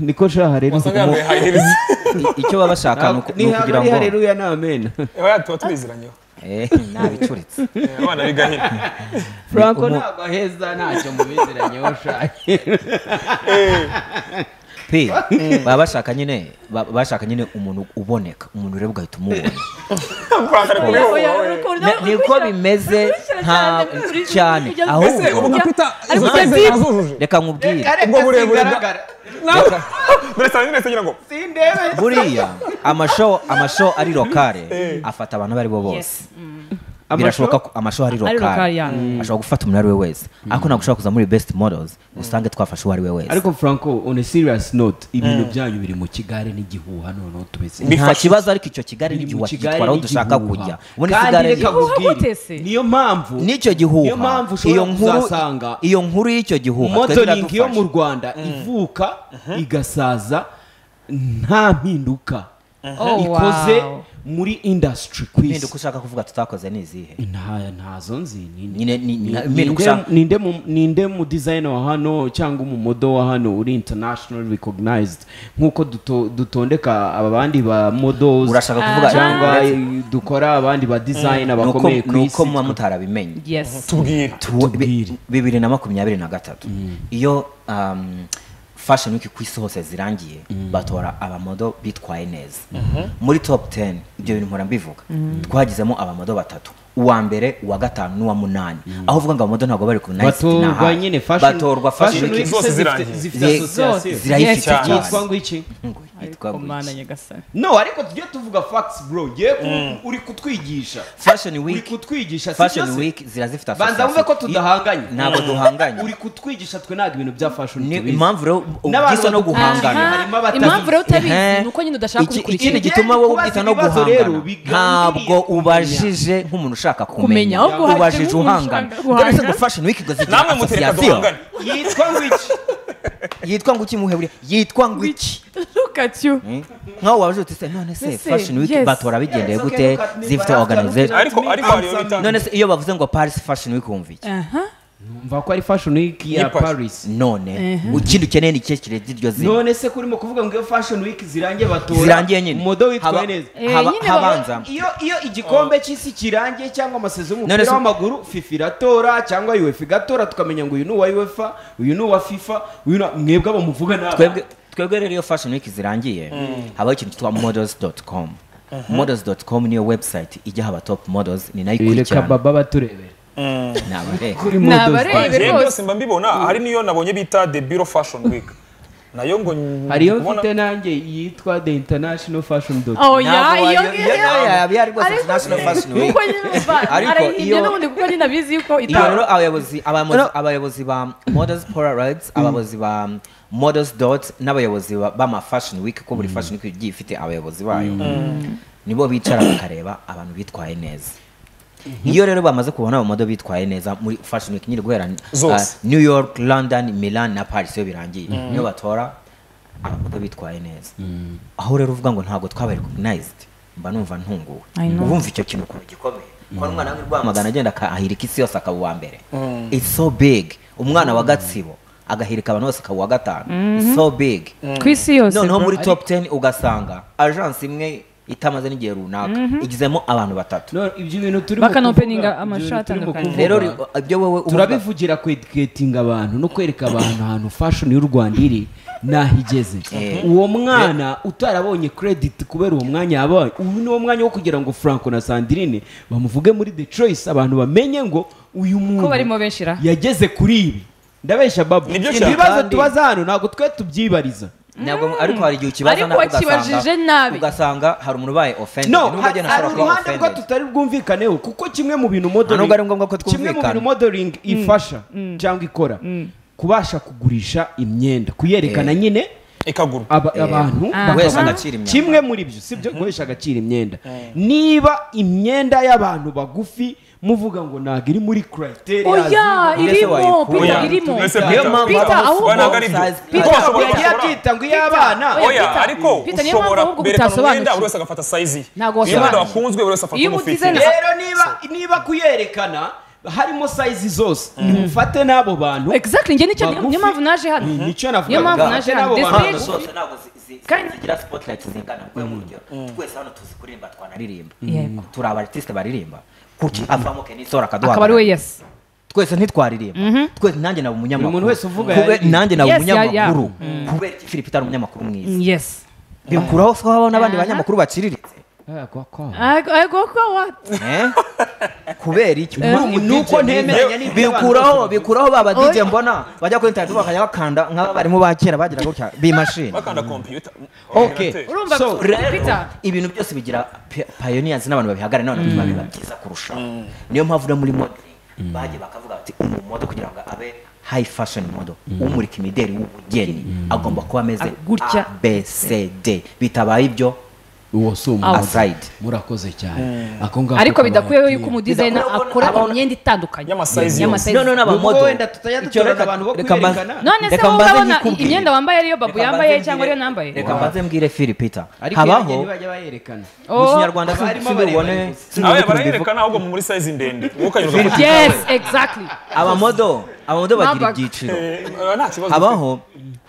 niko sha haleluya icyo babashaka nukugira ngo haleluya na amen oya tuba tubiziranye nabicuritse abana bigahina Franco ntabwo aheza ntacyo mubiziranye ushake babashaka nyine umuntu uboneka umuntu ureba ugahita umubona niko bimeze cyane reka nkubwire buriya amashow ari lokale afata abantu bari bo bose birashoboka ko amashow ari lokale ashobora gufata umuntu ari we wese ariko ntabwo ushobora kuza muri best models usange twafashe uwo ari we wese ariko Franco on a serious note ibintu byanyu biri mu Kigali n'igihuha none tubese nta kibazo ariko icyo Kigali n'igihuha twaraho dushaka kujya ubundi Kigali niyo mpamvu n'icyo gihuha iyo nkuru y'icyo gihuha modeling yo mu Rwanda ivuka igasaza nta mpinduka ikoze muri industry kwisi ninde kushaka kuvuga tutakoze nizihe intaya ntazo nzini ninde mu designer wa hano cyangwa mu modo wa hano uri international recognized nkuko dutondeka abandi ba models urashaka kuvuga cyangwa dukora abandi ba designer bakomeye kwisi nuko mutara bimenye tubwire 2023 iyo fashion wiki kwisi hose zirangiye batora abamodo bitwaye neza muri top 10 ibyo bintu nkora mbivuga twagizemo abamodo batatu uwa mbere uwa gatanu n'uwa munani aho uvuga ngo abamodo ntago bari ku 19 batorwa fashion wiki zose zirayifite yitwa ngo iki yitwa umana nyagasani no ariko tujye tuvuga facts bro ye uri kutwigisha fashion week zirazifite banza mvuge ko tudahanganye nabo duhanganye uri kutwigisha twe naga ibintu bya fashion ni impamvu rero ubwiso no guhangana impamvu rero utabizi nuko nyine udashaka kubikurikira ikindi gituma wowe ubwita no guhangana ntabwo ubajije nk'umuntu ushaka kumenya ubajije uhangana ndetse ngo fashion week gaze namwe mutereka duhangana yitwa ngo iki muhebure yitwa ngo iki rukatyo nkaho wabajute se none se fashion week batora bigendeye gute zifite organization none se iyo bavuze ngo Paris fashion week umvike Mvakwa fashion week ya Paris none ukindu keneye ni cyekire diryo zi none se kuri mu kuvuga ngo fashion week zirangiye batora zirangiye nyine modo witwa neza habanza iyo igikombe cy'isi kirangiye cyangwa amasezon umupira w'amaguru FIFA ratora cyangwa UEFA gatora tukamenya ngo uyu ni wa UEFA uyu ni wa FIFA uyu mwebwe abamuvuga nawe twebwe rero iyo fashion week zirangiye habaho ikintu cyitwa models.com models.com niyo website ijya haba top models ni nayikurikira reka baba baturebera nabare rwose mbambibona hari niyo nabonye bita The Bureau Fashion Week nayo ngo hariyo mfite nanjye yitwa The International Fashion Week oh yeah iyo rwose International Fashion Week ariko iyo n'ubundi kuko ni nabizi yuko itaro abayobozi ba Models Polaroids abayobozi ba Models Dot n'abayobozi ba ma Fashion Week ko buri Fashion Week ifite abayobozi bayo nibo bicara bakareba abantu bitwaye neza iyo rero bamaze kubona abamodo bitwaye neza muri fashion week nyiri guhera New York, London, Milan na Paris yo birangiye niyo batora abamodo bitwaye neza aho rero uvuga ngo ntago twabaye recognized mba numva ntunguwe ubumva icyo kintu ku gikomeye kwa umwana wangi rwamagana agenda ahirika isi yose akabuwa mbere it's so big umwana wa Gatsibo agahirika abantu bose akabuwa gatanu so big kwisi yose no muri top 10 ugasanga agence imwe itamaze n'igihe runaka igizemo abantu batatu no ibyo bintu turi bakana openinga amashati atandukanye rero ibyo wewe turabivugira kwetinga abantu no kwereka abantu ahantu fashion y'u Rwanda iri nahigeze uwo mwana utarabonye credit kubera uwo mwanya abanye ubu ni wo mwanya wo kugira ngo Franco na Sandrine bamuvuge muri The Choice abantu bamenye ngo uyu muntu ko barimo benshira yageze kuri ibi ndabesha babu ibibazo tubaza hano ntago twe tubyibariza nabwo ariko hari igihe kibaza nabi ugasanga hari umuntu baye offended n'ubwo je nashaka ko offended no tutari bwumvikaneho kuko kimwe mu bintu modeling kimwe mu bintu modeling ifasha cyangwa ikora kubasha kugurisha imyenda kuyerekana nyine ekaguru abantu bahesha agacira imyenda kimwe muri byo sibyo guhesha agacira imyenda niba imyenda y'abantu bagufi muvuga ngo nagiri muri criteria irimo niba kuyerekana harimo size zose mufate nabo bantu exactly nge n'icyo mpamvu naje hano niyo mpamvu naje nabo bantu zose nabo kandi zigira spotlight zingana kwe mu ryo twese hano tuzikurimba twanaririmba turi abartiste baririmba kuki afamo kenisora kadwa akabari we yes twese ntitwaririmba twese nanjye nabo munyamakuru umuntu wese uvuga nanjye nabo munyamakuru kubera Philip tari umunyamakuru mwiza yes bikuraho so abana abandi banyamakuru baciriritse kubera iki nuko ntemeranya bikuraho baba DJ mbona bajya kuri internet bakanya bakanda nk'abarimo bakera bagira gutya bi machine bakanda computer okay so ibintu byose bigira pioneers n'abantu babihagara none babibakiza kurusha niyo mpavura muri modeling baje bakavuga ati umumodo kugira ngo abe high fashion model umurika imideli w'ubugeni agomba kuba meze gutya BCD bitabaye ibyo uwosoma aside murakoze cyane akonga ariko bidakuyeho yuko mu designer akora imyenda itandukanye y'amasize no n'abamodo wenda tutaya dutoreka abantu bo kwirekana none se ubabona imyenda wambaye ariyo babu yambaye cyangwa ariyo nambaye reka mbaze mbwire Philip Peter habaho baje bayerekana mu Kinyarwanda cy'ubone abaye bayerekana ahubwo muri size ndende ukanyuruka yes exactly abamodo bagira ibyiciro habaho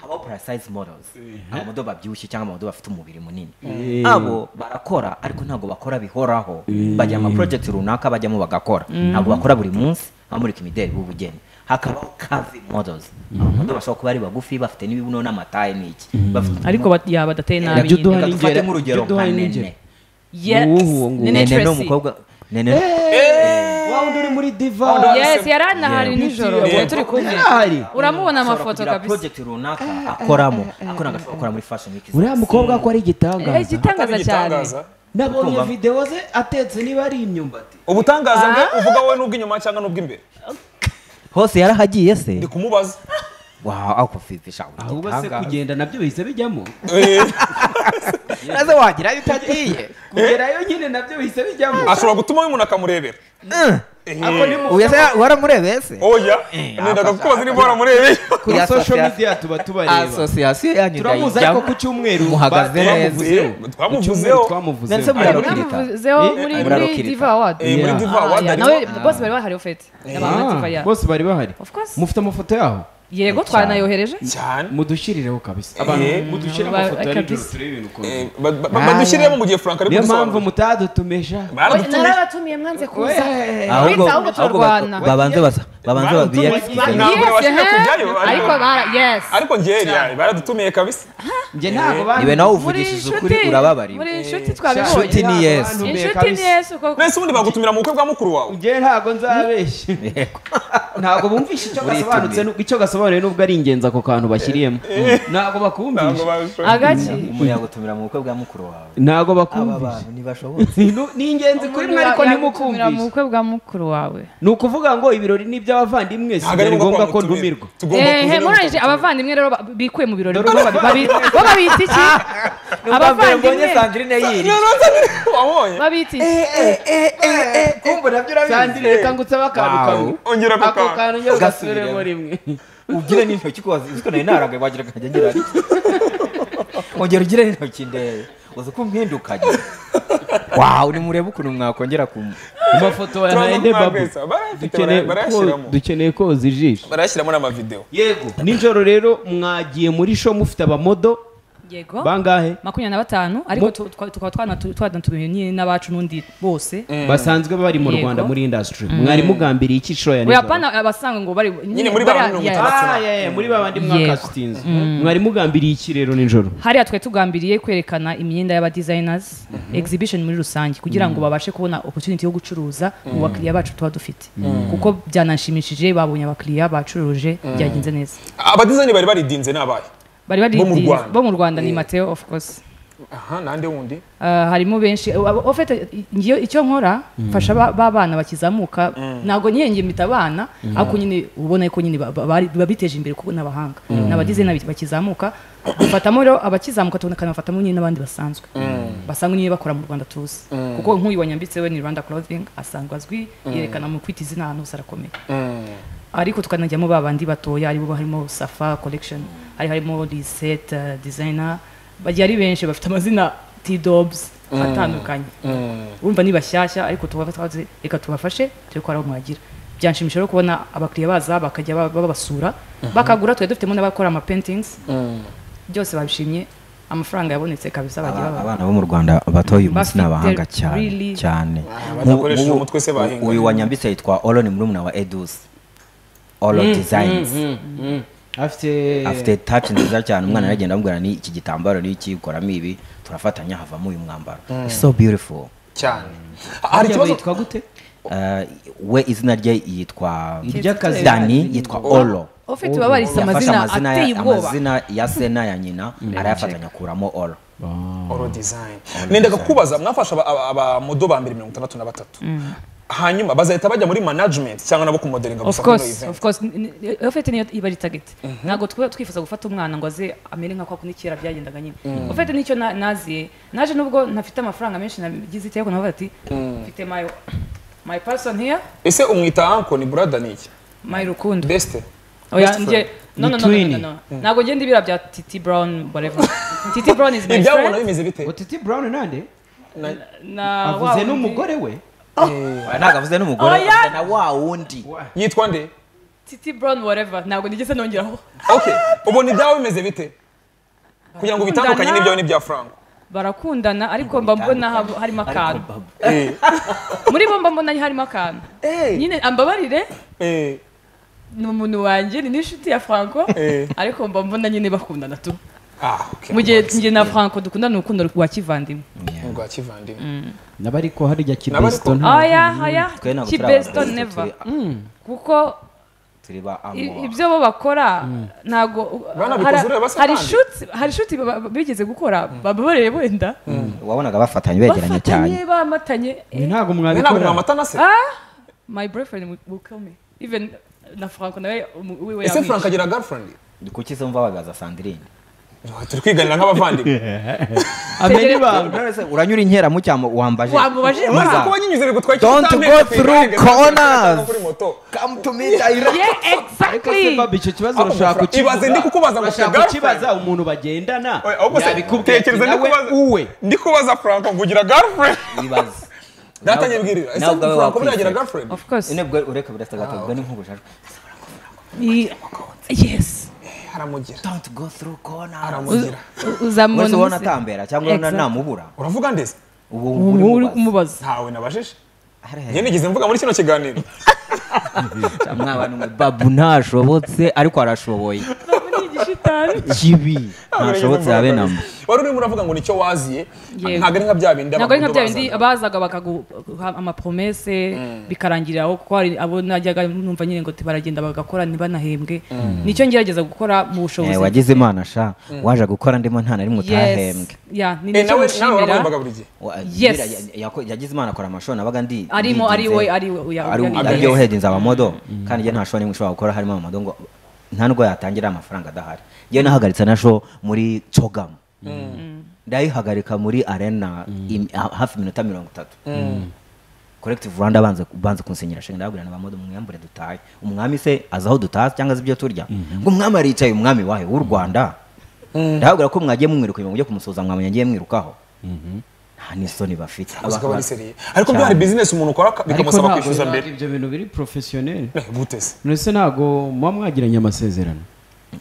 abakora size models abamodo babyibushye cyangwa abamodo bafite umubiri munini abo barakora ariko ntago bakora bihoraho bajya ama project runaka bajyamo bagakora ntago bakora buri munsi amurika imideli b'ubugeni hakabaho curvy models abamodo bashobora kuba ari bagufi bafite n'ibibuno n'amataye n'iki ariko badateye nabi dufate nk'urugero nka Nene Nene no mukobwa Nene waunduri muri diva yes yarana hari nijoro we turi kumwe uramubona amafoto kabisa project runaka akoramo akora muri fashion week uriya mukobwa ko ari igitangaza cyane nabonye video ze atetse niba ari imyumbati ubutangaza ngo uvuga we n'ubwo inyuma cyangwa n'ubwo imbere hose yarahagiye se ndikumubaza Wow, I'll confess the shower. I was a good and Abdu is a big yamo. That's why I can't hear. I didn't have to be seven yamo. I saw tomorrow when I come over. What am I? Oh, yeah, of course, anymore. I'm ready. Social media to what to associate. Tramuzaco Kuchumeru, Then somebody devoured. What's my head of it? What's my head? Of course, move them off hotel. Yego twanayohereje cyane mudushirireho kabisa abantu mudushirira amafoto ari dusure ibintu ko badushirira mu gihe Franco ari gusobanura niyo mpamvu mutadutumesha narabatumye mwanze kuza babanze basa babanze babiye ariko yes ariko ngeri baradutumeye kabisa nje ntago bana ibe nawo uvugishije ukuri urababariye muri inshuti twabibonye inshuti ni yes uko nese ubundi bagutumira mu kwe bwa mukuru wawe nje ntago nzabeshye ntago bumvishe icyo gasobanutse n'icyo Someone who got in Jenza Cocano, but she didn't. Now go back home. I got you. Now go back home. Ninjans, the Queen, Mukamukura. No Kofugango, if you don't need our finding, I got to go back on the milk. Our finding it be quick. What are we teaching? About finding it, Sandrine. On your account, your gas, whatever. Ugira ni cyo kikoza isikana inaraga bagira kajyangira ari ongera ugira ni cyo kinde wazo kumpinduka je wow ni murebe ukuntu mwakongera ku mafoto ya hande babu dukeneye koza ijisho barashyiramo na video yego ninjoro rero mwagiye muri show mufite abamodo yego bangahe 25 ariko twanatubiye n'abacu n'undi bose basanzwe bari mu Rwanda muri industry mwari mugambira iki show ya neza yapana abasanga ngo bari nyine muri babandi mwakastinze mwari mugambira iki rero ninjoro hari atwe tugambiriye kwerekana imyenda y'aba designers exhibition muri rusange kugira ngo babashe kubona opportunity yo gucuruza mu bakiriya bacu twa dufite kuko byananshimishije babonye abakiriya bacuruje byagenze neza aba designer bari baridinze nabaye bo mu Rwanda ni Mateo of course aha nande wundi harimo benshi ofete ngiyo icyo nkora fasha babana bakizamuka nago nyenge mitabana akunyine ubona iko nyine babiteje imbere kuko nabahanga nabagize nabakizamuka bafatamo rero abakizamuka tubonekana bafatamo nyine nabandi basanzwe basanga nyine bakora mu Rwanda tuzi kuko nkuyu wanyambitse we ni Rwanda clothing asangwazwi yerekana mu kwitiza n'ahantu zarakomeye ariko tukanajyamo babandi batoya ari bo harimo Safa collection hari harimo set designer baje ari benshi bafite amazina T-Dobs atandukanye urumva ni bashyashya ariko tubafatwaze reka tubafashe turi ko aramwagira byanshimishije rero kubona abakiriya baza bakajya babasura bakagura twe dufite mo n'abakora ama paintings byose babishimye amafaranga yabonetse kabisa baje baba abana bo mu Rwanda batoye umunsi nabahanga cyane cyane bakoresha umutwe se bahinga uyu wanyambitse yitwa Oloni muri umuna wa Edus all of designs after touch nziza cyane umwana aragenda amubwira ni iki gitambaro ni iki ukoramo ibi turafatanya havamo uyu mwambaro it's so beautiful cyane ari kibazo twagute we izina rye yitwa Dani yitwa Olo ofite babarisa amazina ateye ubwoba amazina ya Sena ya nyina arayafatanya kuramo Olo Olo design nendaga kubaza mwafasha aba modo ba mbere 63 hanyuma bazahita bajya muri management cyangwa nabo ku modelinga gusa no event of course ofite niyo ibari target nago twifuza gufata umwana ngo aze amere nka kwa kunikira byagendaga nyine ofite nicyo naziye naje nubwo ntafite amafaranga menshi nagize iteko navuga ati mfite my person here ese umwita anko ni brother niki my rukundo best oya nje no nago gende ibira bya Titi Brown whatever Titi Brown is my friend Titi Brown nande na avuze n'umugore we nagavuze n'umugore na wa wundi yitwa nde Titi Brown whatever nago nigeze nongeraho okay ubone byawe bimeze bite kugira ngo bitandukanye n'ibyo n'ibya Franco barakundana ariko mbabona hari makana muri bomba mbona hari makana nyine ambabarire n'umuntu wanje ni inshuti ya Franco ariko mbabona nyine bakundana tu muje nje na Franco dukunda n'ukundo rwa kivandimwe rwa kivandimwe nabari ko hari ya Kibeston aya Kibeston never kuko turi ba amwa ibyo bo bakora nago hari shoot bigeze gukora baborere wenda wabonaga bafatanye begeranye cyane niba bamatanye ntago mwabikora my boyfriend will kill me even na Franco nawe we were Franco agira girlfriend Dukuchiza umvabagaza Sandrine. Turikwiganira nk'abavandimwe. Amene ba uranyura inkera mu cyamo uhambaje. Uhambaje kuba nyinyuzere gutwaye cyane. Don't go through corners. Come to me directly. Yeah, exactly. Bicho kibazo urashaka kukibaza ndi kukubaza ngo kibaza umuntu bagendana. Yabikutekereza ndi kubaza uwe. Ndi kubaza Franco ngugira girlfriend. Nibaza. Datanye bwirira. Franco byagira girlfriend. Of course. Inebwe ureka birasta gatogwa ni nk'ubujajwe. Yes. Don't go through corners. Uzamuona unatambera cyangwa unanamubura. Uravuga ndese? Ubu umubaza. Hawe nabasheshe. Nge nigize mvuga muri kino kiganiro. Amwaba numwe babu ntashobotse ariko arashoboye. Kibi. Nashobotse abe namba. Wari urimo uravuga ngo nicyo waziye ntago ari nka bya bindi. Ntago ari nka bya bindi abazaga bakagu ama promesse bikarangiriraho kuko hari abo najyaga numva nyine ngo tibaragenda bagakora nibanahembwe. Nicyo ngerageza gukora mu bushobozi. Wagize Imana sha waje gukora ndimo ntana ari mutahembwe. Yeah, ni nicyo nshimira. Yagize Imana akora amashona baga ndi. Arimo ari we ari we uhedenza abamodo kandi je ntashona nimwe ushobora gukora harimo abamodo ngo ntango yatangira amafaranga adahari. Je nahagaritsa nasho muri Chogam. Ndayihagarika muri arena hafi minota 30. Collective Rwanda banze kunsenyera shenge ndabwira n'abamodo mwiyambure dutaye. Umwami se azaho dutaye cyangwa zibyo turya. Ngo umwami aricaye umwami wahe w'u Rwanda. Ndabwira ko mwagiye mumwiruka ibintu byo kumusoza mwamenya ngiye mwirukaho. Hani soni bafite abakaba seriye ariko byo hari business umuntu ukora bikamusaba kwishyuza mbere ibyo bintu biri professionnel gutese nese nago mwa mwagiranye amasezerano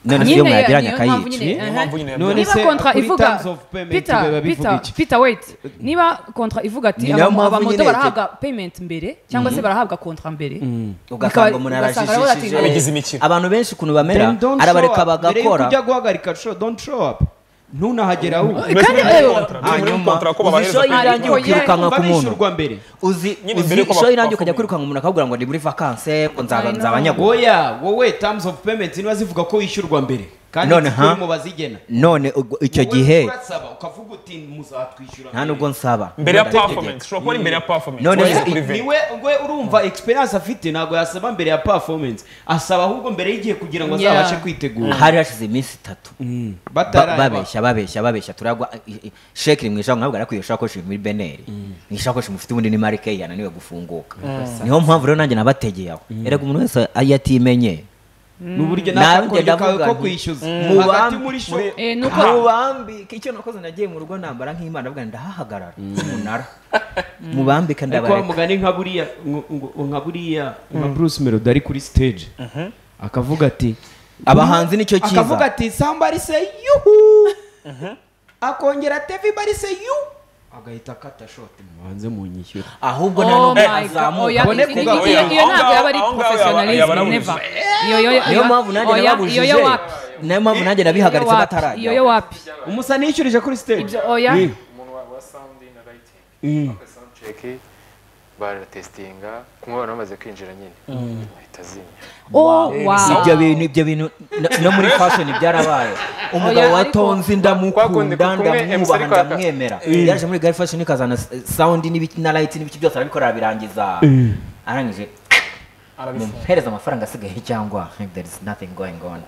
none se yo mwagiranye kayici none se contrat ivuga Peter wait niba contrat ivuga ati abamodo barahabwa payment mbere cyangwa se barahabwa contrat mbere ugakanga umuntu arashishije abigize imikino abantu benshi kuno bamera arabareka bagakora kujya guhagarika show don't show up nuna hagera ubu kandi hanyuma isho irangiye ukirukanga ku muntu uzi isho irangiye ukajya kwirukanga umuntu akabwira ngo ndi muri vacances ko nzabanza abanyago oya wowe terms of payment niba zivuga ko yishyurwa mbere kandi mu bazigena none icyo gihe ukavuga uti muzatwishyura nta nubwo nsaba mbere ya performance shokora mbere ya performance none niwe ngwe urumva experience afite nago yasaba mbere ya performance asaba ahubwo mbere y'igihe kugira ngo azabashe kwitegura hari hashize iminsi 3 babesha turagwa shekiri mwishaho nkabwara ko yashakoshi muri beneri nishakoshi mufite ubundi ni marike yana niwe gufunguka niho mpamvu rero nanjye nabategeyaho erega umuntu wese ayatimenye nuburyo nakongera ko kwishyuza hagati muri sho nuko mubambika icyo nakoze nagiye mu rugo nambara nk'Imana bwa ndahahagarara umunara mubambika ndabareka ko mugani nka buriya Bruce Melody ari kuri stage akavuga ati abahanzi nicyo cyiza akavuga ati somebody say yuhu akongera everybody say you agahita kata shot mwanze munyishyura ahubwo nanone azamuka bone kuga iyo ntabwo yabari professionalism never iyo mpamvu nanjye nabujije nayo mpamvu nanjye nabihagaritse bataraye iyo wapi umusa nishyurije kuri stage oya umuntu wa Sandrine agahita sound check bara testinga kumubona bamaze kwinjira nyine ahita zinya ibyo bintu no muri fashion byarabaye umugabo watonzi ndamukunda ndamwemera yaje muri gari fashion ikazana sound n'ibiki na light n'ibiki byose arabikorera birangiza arangije arabihereza amafaranga asigaye cyangwa there is nothing going on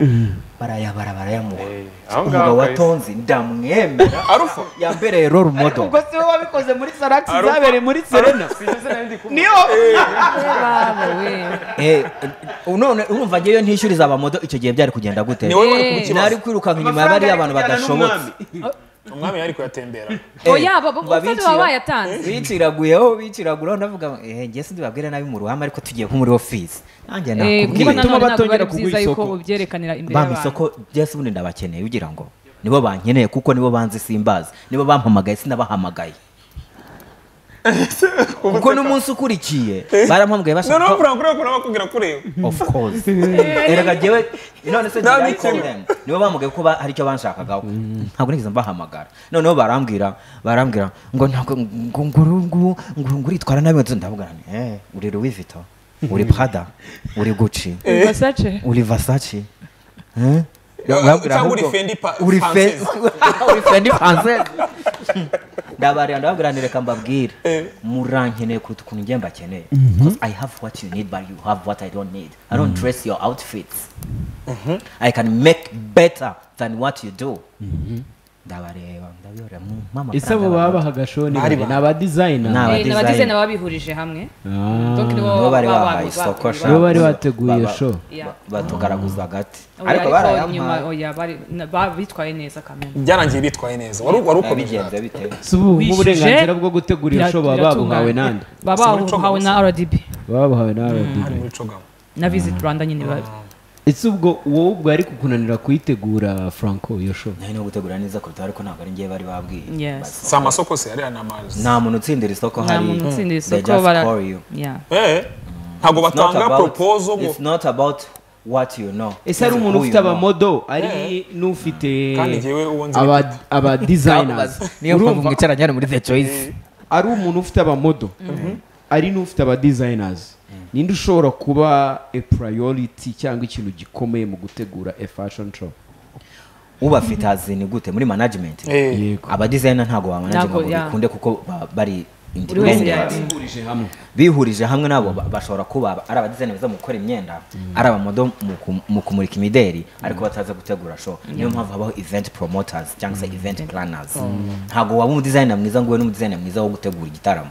barayabara yamuha umugabo watonzi ndamwemera arufu yambereye role model ubwo se wabikoze muri Salax zabere muri Serena niyo unone urumva ngeyo ntishyuriza abamodo icyo gihe byari kugenda gute nari kwirukanka inyuma y'abari abantu badashobotse umwami yari kuyatembera oya babo ufite wabaye atanze biciraguyeho biciragura ndavuga ngiye se ndibabwira nabi mu ruhama ariko tugiye ku muri office nanjye nakubwira batongera kugwisoko ubyerekanira imbere abantu isoko byese ubundi ndabakeneye ugira ngo nibo bankeneye kuko nibo banze simbaza nibo bampamagaye sinabahamagaye uko n'umunsi ukurikiye barampamagaye bashaka no no bakubwira kureba of course erega jewe none se nibo bamugaye ko hari cyo banshakagaho ntabwo nikiza mbahamagara noneho barambwira ngo ntabwo ngurunguru itwara nabi ndabugana uri Louis Vuitton uri Prada uri Gucci uri Versace uri Fendi Franco ndabagirana mbabwira murankeneye kuruta ukuntu njye mbakeneye I have what you need but you have what I don't need I don't dress your outfits I can make better than what you do. Isabo baba hagashoni naba designer babihurije hamwe bari bateguye show batugaraguza gati ariko bitwaye neza kamene byarangiye bitwaye neza wari uko bigenze bitewe mu burenganzira bwo gutegurira show babo nkawe nande babahawe na RDB na visit Rwanda nyine Itsugo wo bwari kukunanira kuitegura Franco yo show. Nayo gutegura neza ko tariko ntabwo ari ngiye bari babwiye. Sama soko se ari anamazi. Na muntu tsindira isoko hari. Na muntu tsindira isoko bara. Yeah. Ntago batanga proposal. It's not about what you know. Esari umuntu ufite abamodo ari nufite aba designers. Niyo mpamvu ngicaranye ari muri The Choice. Ari umuntu ufite abamodo. Ari nufite aba designers. Ninde ushobora kuba a priority cyangwa ikintu gikomeye mu gutegura a fashion show ubafite azini gute muri management aba designer ntago ba management kunde kuko bari independent bihurije hamwe nabo bashobora kuba ari aba designer biza mu gukora imyenda ari aba modo mu kumurika imideri ariko bataza gutegura show niyo mpamvu habaho event promoters cyangwa se event planners ntago waba umu designer mwiza ngo we n'umu designer mwiza wo gutegura igitaramo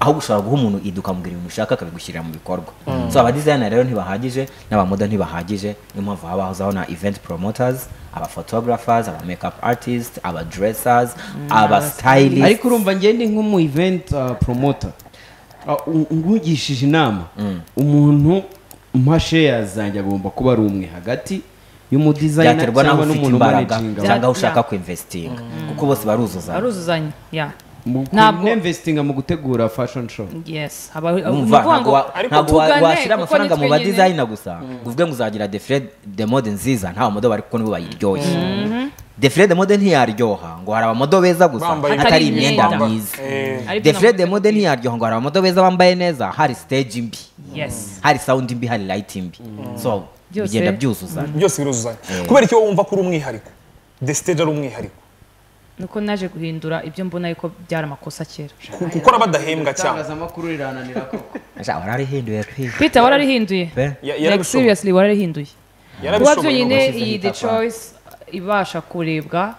aho gushobora guha umuntu iduka mubwira ibintu ushaka akabigushyirira mu bikorwa so aba designer rero ntibahagije n'aba modo ntibahagije niyo mpamvu habaho zaho na event promoters aba photographers aba makeup artists aba dressers aba stylists ariko urumva ngende nk'umu event promoter ungugishije inama umuntu umashare zanje agomba kuba ari umwe hagati y'umu designer cyangwa n'umuntu managing cyangwa ushaka ku investing kuko bose baruzuzanya yeah ntabwo investinga mu gutegura fashion show yes ntabwo washira amafaranga mu ba designer gusa uvuge ngo uzagira defred de mode nziza nta modo bari kuko nibo bayiryoshye defred de mode ntiyaryoha ngo hari abamodo beza gusa atari imyenda myiza defred de mode ntiyaryoha ngo hari abamodo beza bambaye neza hari stage mbi yes hari sound mbi hari light mbi so bigenda byuzuzana byose biruzuzana kubera icyo wumva kuri umwihariko the stage ari umwihariko nuko naje guhindura ibyo mbona yuko byara makosa cyera kuko nabadahembwa cyane azaza makuru rirananira koko ashaka warari hinduye Peter warari hinduye like seriously warari hinduye yarabishoboye nyine The Choice ibasha kurebwa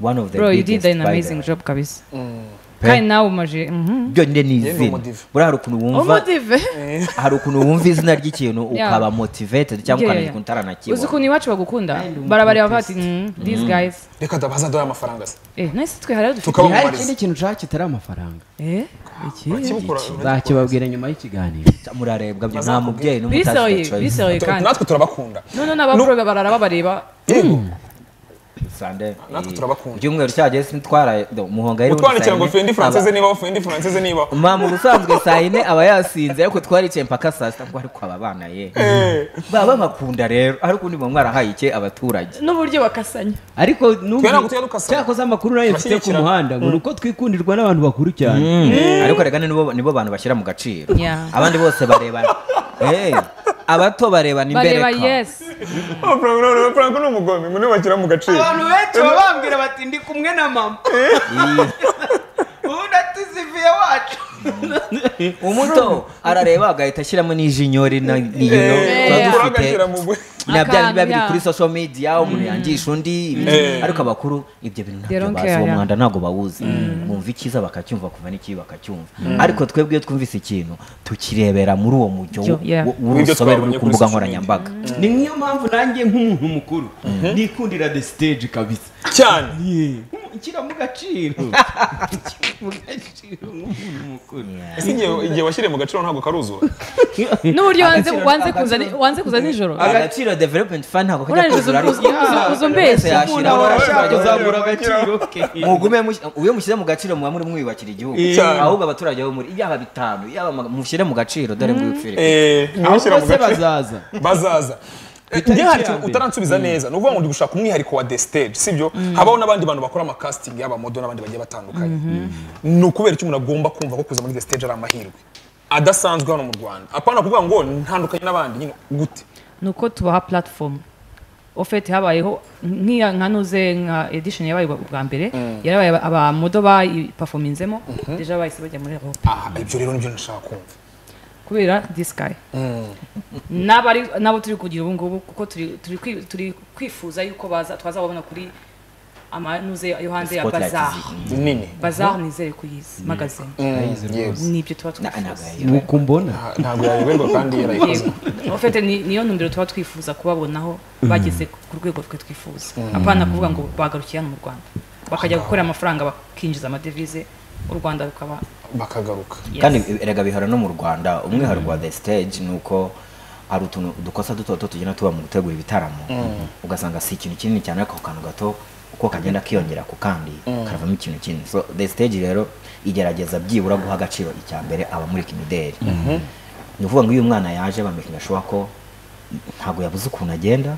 one of the bro you did an amazing job kabisa kandi nawe umaje byo nde nizina burahari ukuntu wumva hari ukuntu wumva izina ry'ikintu ukaba motivated cyangwa ukanira kuntarana kibo uzi ukuntu iwacu bagukunda barabari bavati these guys reka dabaza doya amafaranga se nice twe hari ikindi kintu cyacu tari amafaranga iki zakibabwira nyuma y'ikiganiro murarebwa byo nta mubyeyi n'umutashye bisoye kandi natwe turabakunda none n'ababroga bararababareba yego Sandrine natwe turabakunda cyumweru cyageze ntitwaraye muhonga rero utwandikira ngo Fendi Francese niba mama urusanzwe sayine aba yasinze ariko twari cyempa kasasta ko ariko ababana ye baba bakunda rero ariko ndi bamwe arahayike abaturage n'uburyo bakasanya ariko cyakoze amakuru nayo mfite ku muhanda ngo uko twikundirwa n'abantu bakuru cyane ariko regane nibo bantu bashyira mu gaciro abandi bose barebana abato bareba ni mbere ka yes Franco no mugome mune bakira mu gaciro abantu beto babambira bati ndi kumwe na mama ubu natiziviye wacu umuto arareba agahita ashyiramo n'ijinyori n'iyino nabyari bibiri kuri social media umuntu yangisha undi ariko abakuru ibyo bintu ntabyo bazi mu Rwanda ntago bawuzi bumva ikiza bakacyumva kuva n'ikibi bakacyumva ariko twebwe twumvise ikintu tukirebera muri uwo mujyo w'urusobe ku mbuga nkoranyambaga ni nk'iyo mpamvu nanjye nk'umuntu mukuru nikundira the stage kabisa cyane ikira mu gaciro nk'umuntu mukuru ese igihe washyire mu gaciro ntago karuzura n'uburyo wanze kuzana nijoro agaciro development fund ntago kajya kuzura uzombese kuzagura agaciro mugume uyo mushyire mu gaciro muba muri mwibakira igihugu ahubwo abaturage bo muri ibyaha bitanu yaba mushyire mu gaciro dore ngo yupfire aho bazaza utaransubiza neza n'uvuga ngo ndi gushaka umwihariko wa the stage sibyo habaho n'abandi bantu bakora ama casting y'aba modo n'abandi bagiye batandukanye n'ukubera cy'umuntu agomba kumva ko kuza muri the stage ari amahirwe adasanzwe hano mu Rwanda apana kuvuga ngo ntandukanye n'abandi nyine gute nuko tubaha platform ofete habayeho nk'anuze nka edition yabaye bwa mbere yarabaye aba modo ba performinzemo deja bayise bajya muri Europe ibyo rero nibyo nshaka kumva kubera this guy nabari nabo turi kugira ubungubu kuko turi kwifuza yuko baza twazababona kuri amanuze yo hanze ya bazaar nini bazaar nizere kuyizi magazine nibyo tuba twifuza nuko mbona ntabwo yari wendo kandi yarayikoze ofete niyo ntumbero tuba twifuza kubabonaho bageze ku rwego twe twifuza apana kuvuga ngo bagarukiye hano mu Rwanda bakajya gukora amafaranga bakinjiza amadevize u Rwanda rukaba bakagaruka kandi erega bihara no mu Rwanda umwe harwa the stage nuko arutuno dukosa dutoto tugena tuba mu gutegura ibitaramo ugasanga si ikintu kinini cyane ariko kanu gato uko kagenda kiyongera ku kandi karavamo ikintu kinini so the stage rero igerageza byibura guha gaciro icyambere aba muri kimideli nuvuga ngo uyu mwana yaje bamenya shwa ko ntago yabuze ukuntu agenda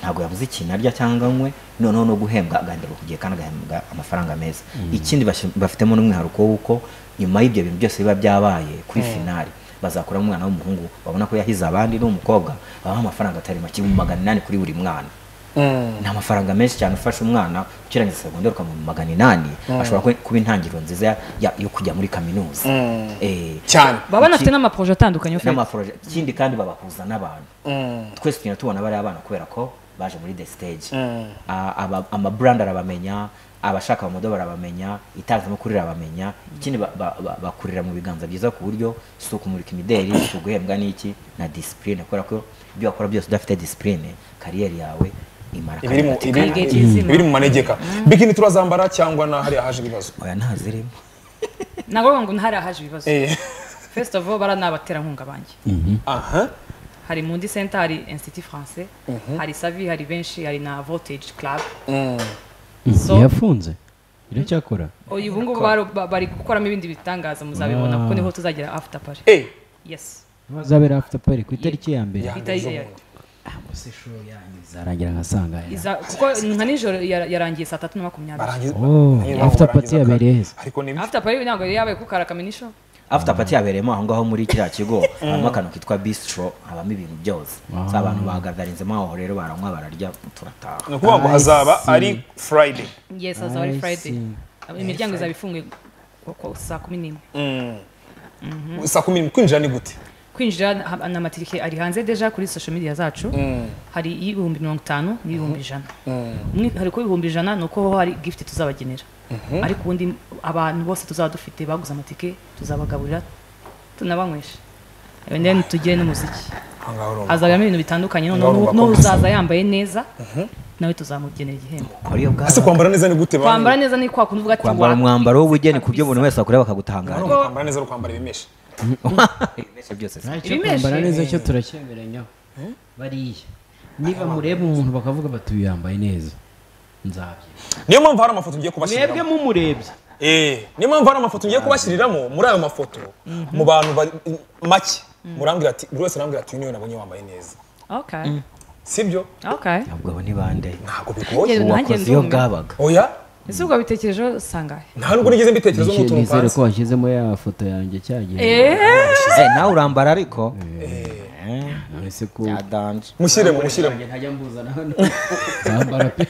ntago yabuze ikintu arya cyangwa nywe none no guhembwa agandira kugiye kandi agahembwa amafaranga meza ikindi bafitemo n'umwiharuko wuko nyuma y'ibyo bintu byose biba byabaye kuri finale bazakora umwana w'umuhungu babona ko yahiza abandi n'umukobwa abaha amafaranga atari make mu 800 kuri buri mwana nta mafaranga menshi cyane ufasha umwana ukirangiza secondaire kwa 800 ashobora kuba intangiriro nziza yo kujya muri kaminuza cyane baba nafite n'ama projet atandukanye n'ama projet kindi kandi babahuza n'abantu twese twina tubona bari abana kubera ko baje muri the stage ama brand arabamenya abashaka umudobara abamenya itazamo kurira abamenya ikindi bakurira mu biganza byiza ku buryo so kumurika imideli kuguhembwa n'iki na discipline kubera ko byo akora byose dafite discipline kariyeri yawe ibiri mu manegeka bikini turazambara cyangwa na hari ahaje bibazo oya ntazirimo nago ngo ntari ahaje bibazo first of all bara nabatera nkunga banje hari mundi center hari institut français hari savi hari benshi hari na voltage club so yafunze biri cyakora oya ubungu bari gukoramo ibindi bitangaza muzabibona kuko niho tuzagera after party yes muzabera after party ku itariki ya mbere amose show yanyu zarangira ngasanga iza kuko nka nijoro yarangiye saa 3:20 after party yabereye heza ariko ni after party ntabwo yabaye kukara kaminisho after party yabereyemo aho ngaho muri kiriya kigo harimo akantu kitwa bistro habamo ibintu byose abantu bagadarinzemo aho rero baranywa bararya turataha nuko ngo hazaba ari Friday yes azaba ari Friday imiryango izabifunguye saa 11 saa 11 kwinjira ni gute kwinjira na matrike ari hanze deja kuri social media zacu hari 2050 ni 100 umwe hari ko 100 nuko hari gift tuzabagenera ariko ubundi abantu bose tuzadufite baguza amatike tuzabagaburira tunabanywesha and then tugire n'umuziki azagamo ibintu bitandukanye no uzaza yambaye neza nawe tuzamugenera igihembo ase kwambara neza ni gute bana kwambara neza ni kwa kuvuga ati kwambara umwambaro w'ubugeni kubyo bone wese akureba bakagutangara kwambara neza ro kwambara ibimesha ibimesha byose kwambara neza cyo turakemeranyaho bariye niba mureba umuntu bakavuga batuyambaye neza nzabye niyo mpamvu hari amafoto ngiye kubashyirira mwebwe mumurebye niyo mpamvu hari amafoto ngiye kubashyiriramo muri ayo mafoto mu bantu make murambira ati buri wese arambira ati niyo nabonye wambaye neza okay sibyo okay ntabwo abo ni bande ntabwo bigoye wakoze yo gabaga oya Isuka bitekerezo sangaye. Ntabwo nigeze mbitekerezo n'utuntu pasi. Nizere ko washizemo ya foto yanjye cyagire. Nawe urambara ariko. Nese ko yadanje. Mushyire ntajya mbuza nahano. Zambara pe.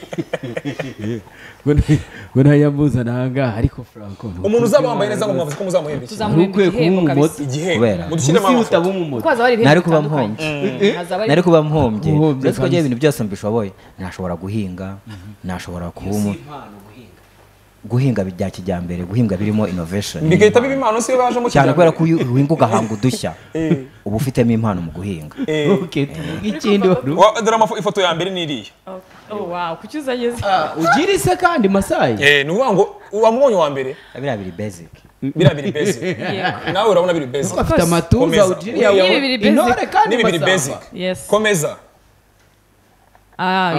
Gona yambuza nahanga ariko Franco. Umuntu uzabambaye neza ngo mwavuze ko muzamuhembye. Tuzamuhembye kabisa igihembo. Mudushyire amafoto. Nari kuba mhombye. Ndetse ko je ibintu byose mbishoboye. Nashobora guhinga, nashobora kuba guhinga bijya kijyambere guhinga birimo innovation bigahita biba impano se baje mu cyane kwera kuwinguga hanga udushya ubu ufitemo impano mu guhinga okay ikindi dore ifoto ya mbere niriya oh wow kucyuzanyeze ugirise kandi masayi nuvuga ngo wamubonye wa mbere abirabiri basic nawe urabona biri basic afite amatuza ugiria intore kandi biri basic komeza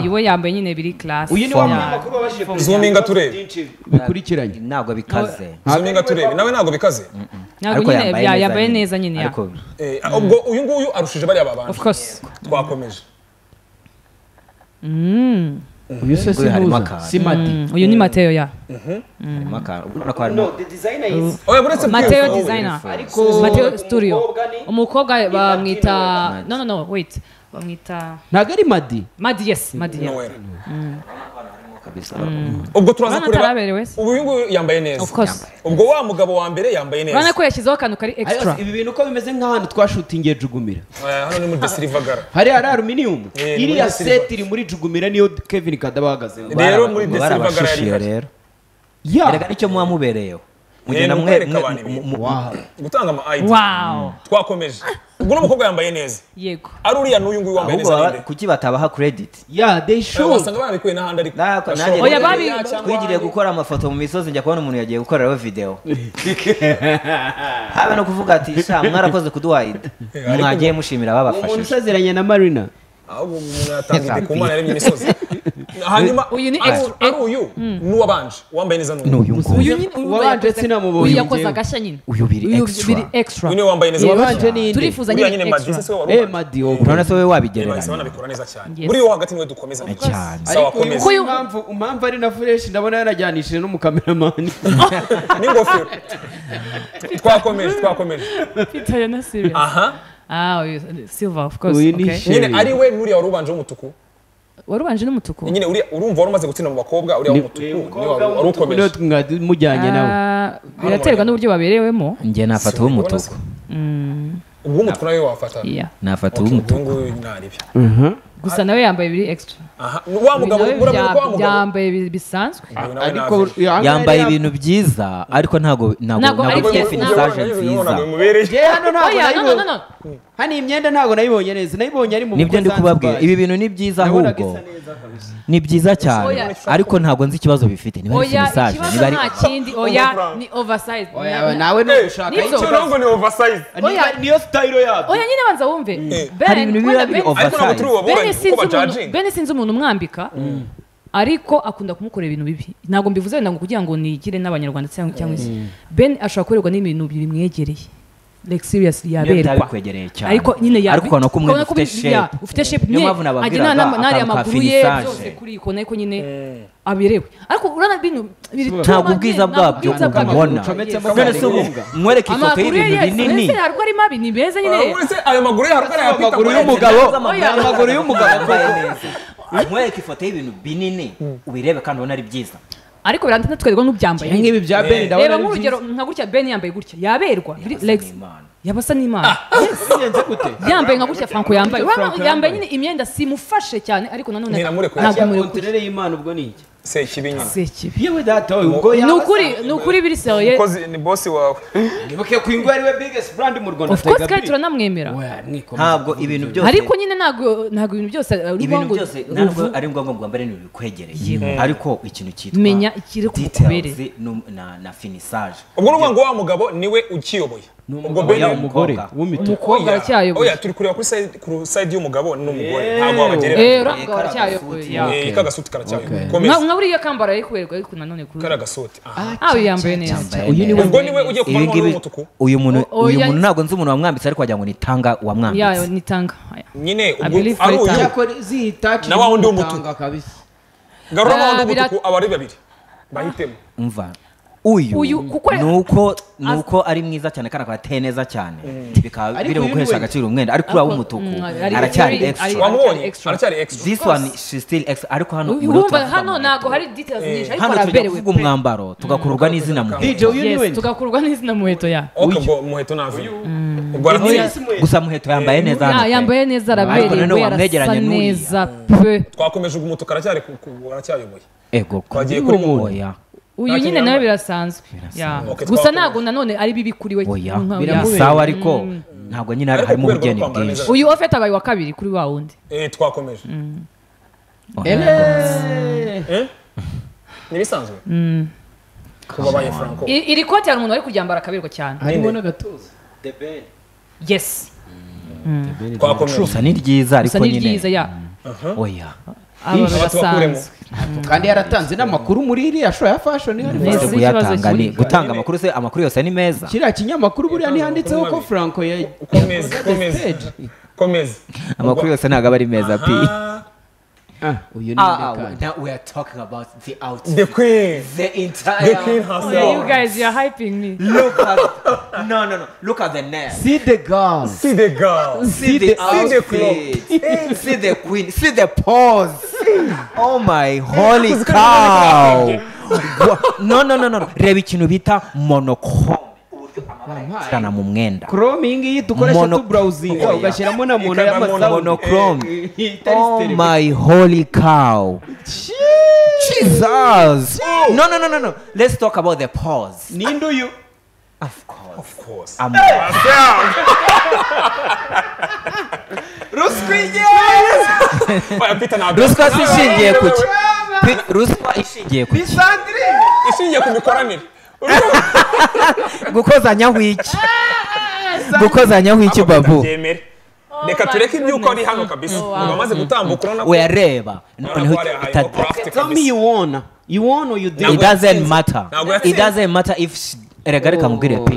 iwe yambaye nyine biri class uyu ni wa makuru abashije kuzuminga turebe bikurikiranye ntabwo bikaze zuminga turebe nawe ntabwo bikaze ntabwo nyine yambaye neza nyine yako ubwo uyu nguyu arushije bari ababana of course twakomeje uyu sese si mati uyu ni Mateo ya maka nakwa no the designer is Mateo designer ariko Mateo studio umukobwa bamwita no wait Nagari Madi. Madi yes, Madi. kabisa. Ubwo turaza kureba uyu ngo yambaye neza. Ubwo wa mugabo wa mbere yambaye neza. Bana ko yashyizeho kanu kari extra. Ibi bintu ko bimeze nk'ahantu twashutingiye Jugumira. Hano ni muri Silvergara. Hari ari aluminium. Iri ya set iri muri Jugumira niyo Kevin Kadabahagaze. Rero muri Silvergara yari. Ya, rega icyo muwa mubereyo. Mugenda mwe gutanga ama ID. Wow. Twakomeje. Ubwo n'umukobwa yambaye neza. Yego. Ari uriya n'uyu nguyu wambaye neza. Kuki batabaha credit. Yeah, they show. Basanga babikuye n'ahandi ariko. Oya babi kwigiriye gukora amafoto mu misozi njya kubona umuntu yagiye gukora video. Haba no kuvuga ati sha mwarakoze kuduha ID. Mwagiye mushimira babafashe. Umuntu sezeranye na Marina. Ahubwo mwatangiye kumana rero imisozi. Hanyuma uyu ni uyu nuwabanje wambaye neza n'uyu uyu wabanje sina mubonye uyakoza gashanyine uyu biri extra uyu wambaye neza wabanje ni turifuza nyine extra madi urana so we wabigereranya urana bikora neza cyane muri yo hagati mwe dukomeza cyane sawa komeza uyu mpamvu ari na fresh ndabona yarajyanishije no mu cameraman n'ingofero twakomeje pitaya na serious uyu Silver of course okay nyine ari we muri yarubanje umutuku warubanje n'umutuku nyine uri urumva warumaze gutina mu bakobwa uri umutuku warukomeje n'utungaje mujyanye nawe biraterwa n'uburyo baberewemo ngiye nafata umutuku ubwo umutuku nawe wafata nafata umutuku gusa nawe yambaye biri extra wa mugabo yambaye bisanzwe ariko yambaye ibintu byiza ariko ntago nabufinisaje nziza je hano ntago hani imyenda ntago nayibonye neza nayibonye ari mu nibyo ndi kubabwira ibi bintu ni byiza ahubwo ni byiza cyane ariko ntago nzi ikibazo bifite niba bisanzwe niba ari ikindi oya ni oversize oya nawe nushaka icyo nongo ni oversize niyo style yabo oya nyine banza wumve bene sinzi umuntu umwambika ariko akunda kumukorera ibintu bibi ntago mbivuze ndango kugira ngo nigire n'abanyarwanda cyangwa isi ben ashaka korerwa n'ibintu bimwegereye like seriously yaberwa ariko nyine yariko no kumwe ufite shape niyo mpamvu nababwira nari amaguru ye byose kuri ko nako nyine abirewe ariko urana bintu ntabwo ubwiza bwabyo ukabona mwereke ifoto y'ibintu binini ese hariko ari mabi ni beza nyine ayo maguru ye hariko arayapita amaguru y'umugabo mwereke ifoto y'ibintu binini ubirebe kandi ubona ari byiza ariko biranditse twerwa n'ubyambaye nk'ibi bya Ben ndabona reba nk'urugero nka gutya Ben yambaye gutya yaberwa Lex yabasa n'Imana sinenze gute yambaye nka gutya Franco yambaye yambaye nyine imyenda simufashe cyane ariko nanone ntabwo murere y'Imana ubwo niki sekibinyana sekibi yewe datawe ubwo nukuri biri seriye because ni boss wawe nibuke kwingwa ari we biggest brand mu Rwanda of course kandi turanamwemera ntabwo ibintu byose ariko nyine ntabwo ibintu byose ibintu byose ntabwo ari ngombwa ngo ambare n'ibintu kwegereye ariko ikintu cyitwa menya ikiri kubereze na finissage ubwo ngo wa mugabo niwe ukiyoboye ubwo bene umugore w'umukobwa cyayoboye oya turi kureba ku side y'umugabo n'umugore ntabwo abagerera cyayoboye kagasuti karacyayoboye komeza uriya kambara yikwerwa ariko nanone kuri karagasote yambaye neza ubwo niwe ujye kumubona n'umutuku uyu muntu ntabwo nzi umuntu wamwambitse ariko wagira ngo ni Tanga wamwambitse yayo ni Tanga nyine ubwo ari uyu na wa wundi w'umutuku garura wa wundi w'umutuku abari babiri bahitemo umva uyu nuko ari mwiza cyane kana kwa teneza cyane bikaba biri gukoresha agaciro umwenda ariko urawo umutuku aracyari extra aracyari extra this one she still extra ariko hano nago hari details nyinshi ariko araberewe umwambaro tugakururwa n'izina mu yes tugakururwa n'izina mu heto ya ubwo mu heto navi ubwo gusa mu heto yambaye neza yambaye neza araberewe yamwegeranye neza twakomeje umutuku aracyari aracyayoboye ego kwagiye kuri moya uyu nyine nawe birasanzwe gusa ntago nanone ari bibi kuri we sawa ariko ntago nyine ari mu bugeni bwinshi uyu ofete abaye wa kabiri kuri wa wundi twakomeje ni bisanzwe kuba baye Franco iri kote ari umuntu ari kuryambara akabirwa cyane harimo n'agatuza the bell yes twakomeje ni ryiza ariko nyine ni ryiza oya abasanzwe kandi yaratanze n'amakuru muri iri yashoya fashion ari gutanga amakuru se amakuru yose ni meza kira kinyamakuru buriya nihanditseho ko Franco komeza amakuru yose ntago ari meza pi uyu ni now we are talking about the outfit the queen herself you guys you are hyping me look at no look at the nail see the girl see the outfit see the queen see the pose Oh my holy cow! No. Reba ikintu bita monochrome. Kana mu mwenda. Chrome ngiyi dukoresha tu browsing. Ugashyiramo na monochrome. Oh my holy cow. Jesus. No. Let's talk about the pause. Nindo you. Of course. I'm down. Reka tureke ibyuko ari hano kabisa ngamaze gutambuka urona we areba tell me you won or you did. It doesn't matter if regarika mugire pe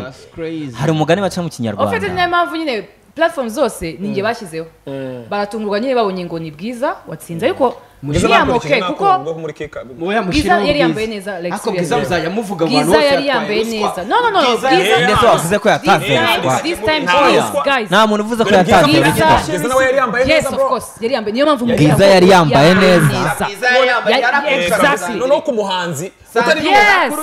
hari umugani baca mu kinyarwanda ofite n'impamvu nyine platform zose ninge bashizeho baratungurwa nyine babonye ngo ni bwiza watsinze ariko mushyamoke kuko moya mushira yari yambaye neza like bwiza uzajya muvuga abantu bose yari yambaye neza no bwiza ndetse wavuze ko yatanze this time guys nta muntu uvuze ko yatanze bwiza nawe yari yambaye neza yes of course yari yambaye niyo mpamvu mubwira bwiza yari yambaye neza exactly no kumuhanzi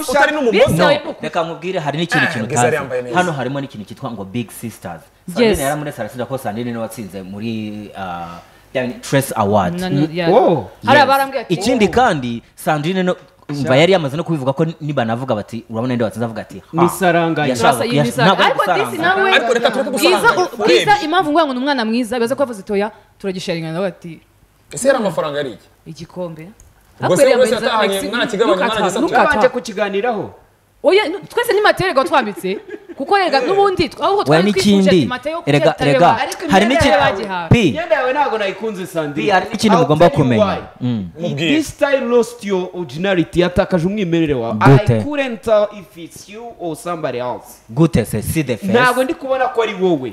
utari n'umugozi reka mubwire hari n'ikintu utazi hano harimo n'ikintu kitwa ngo big sisters Sandrine yaramuretse arasinda ko Sandrine ni watsinze muri Trace Award. Oh, ikindi kandi Sandrine no yari yamaze no kubivuga ko niba navuga bati urabona nde watsinze avuga ati nisaranganya bwiza impamvu ngo umwana mwiza bibaze ko avuze toya turagisharinga nawe ati ese yari amafaranga ari iki igikombe Nukata kuchiganiraho. Oya twese ni Mateo rega twambitse kuko rega nubundi aho twambitse Mateo rega hari n'iki yendawe nago nayikunze Sandrine hari n'iki mugomba kumenya this style lost your originality atakaje umwimerere wawe I couldn't tell if it's you or somebody else gute se see the face nago ndi kubona ko ari wowe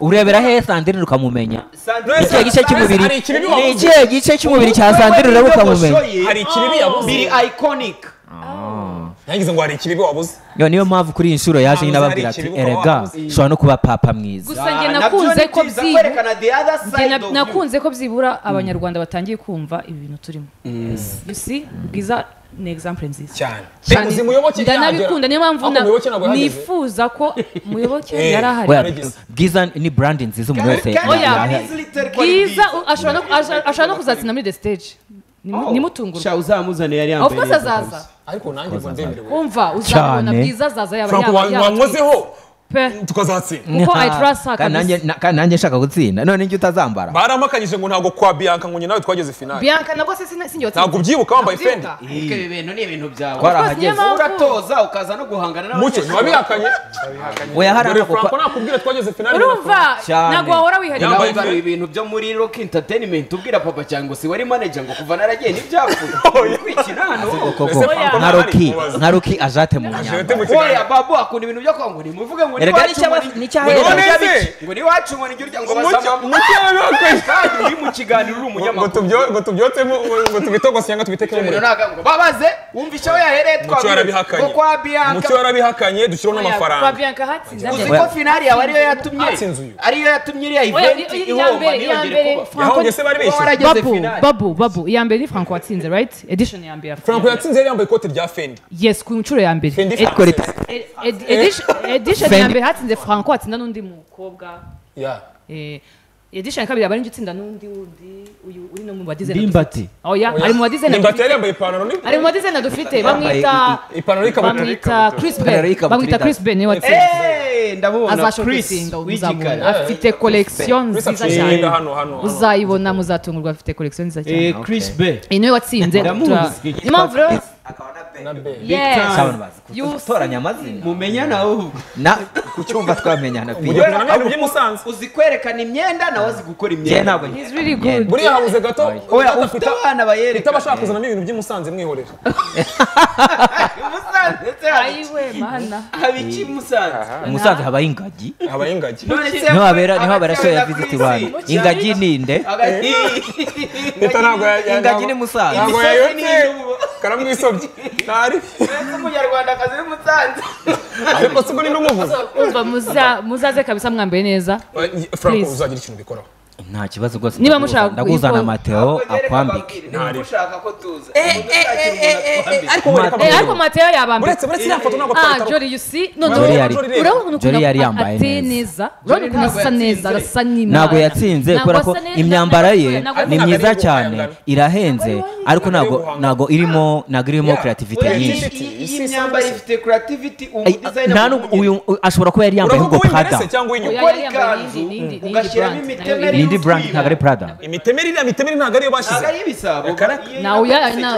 urebera he Sandrine ukamumenya Sandrine gice cy'umubiri ni ikihe gice cy'umubiri cya Sandrine urabona ukamumenya hari ikibi yabuze iconic yangize ngo hari ikibi wabuze yo niyo mpamvu kuri inshuro yaje n'ababwira ati erega shobora no kuba papa mwiza gusa nakunze ko byibura abanyarwanda batangiye kumva ibintu turimo you see bwiza ni example nziza cyane ndanabikunda niyo mpamvu nifuza ko muyoboke yarahari bwiza ni brand nziza umuntu wese bwiza ashobora no kuzatsina muri the stage nimutungurwa cha uzamuzana yari yambaye of course azaza ariko nanjye nzenderewe umva uzabona bwiza azaza yabanyarwanda wamwozeho tukazatsinda kuko I trust her kananjye nshaka gutsinda none njye utazambara baramakanyije ngo ntago kwa Bianca ngo nawe twageze final Bianca nabwo se sinjye watsinda ntago byibuka wambaye Fendi ibyo bintu ni ibintu byawe uratoza ukaza no guhangana n'abanyeshuri mucyo wabihakanye oya harana kuko Franco nakubwira twageze final urumva ntago wahora wihagije ibintu byo muri Rock Entertainment ubwira papa cyango si wari manager ngo kuva naragenda ibyapfuye kwikina hano nka Rocky ajate mu nyanja oya babu akunda ibintu byo kwango ni muvuga ngo ni wacu ngo nijye urya ngo bazama mucyo mu kiganiro uri umunyamakuru ngo tubyotsemo ngo tubitogose ngo tubitekemo muri babaze wumva icyo yahereye mucyo yarabihakanye dushyiramo amafaranga kwa Bianca hatsinze uziko finali yawe ariyo yatumye iriya event ihomba niyongere kuba yaho ngese bari bishye babu yambere ni Franco watsinze right edition yambere Franco yatsinze yambaye ikote rya Fendi yes ku nshuro yambere edition yambere hatsinze Franco atsinda n'undi mukobwa edition kabiri abari njutsinda n'undi uyu uri no mu badize bimbati aho ya ari mu badize bimbati ari yambaye ipantaro ni ari mu badize na dufite bamwita ipantaro ikabutura bamwita Chris Ben ni watse ndabona Chris wigikara afite collections nziza cyane uzayibona muzatungurwa afite collections nziza cyane Chris Ben ni watsinze impamvu toranya amazina mumenya nawe ku cyumba twamenyana uzikwerekana imyenda nawe zigukora imyenda buriya habuze gato ufite abana bayereka utabashaka kuzanamo ibintu by'umusanze mwihorera umusanze habaye ingagi niho habera so ya visit Rwanda ingagi ninde ingagi ni musanze karamwisobye nari umunyarwanda kazi mutanze ariko suko ni numuvuza muzaze kabisa mwambaye neza Franco uzagira ikintu bikora Nta kibazo rwose ndaguza na Mateo akwambike ntarushaka ko tuza ariko Mateo yabambye uretse yafoto nako tarita Jori you see no Jori yari yambaye neza Jori kunasa neza arasa nyina nago yatsinze kora ko imyambara ye ni myiza cyane irahenze ariko nago irimo creativity nyinshi imyambara ifite creativity designer nanu uyu ashobora ko yari yambaye ngo Prada ugashyiramo imiteme ndi brand ntagari Prada imitemeri na mitemeri ntagari yobashize ibisabo na oya na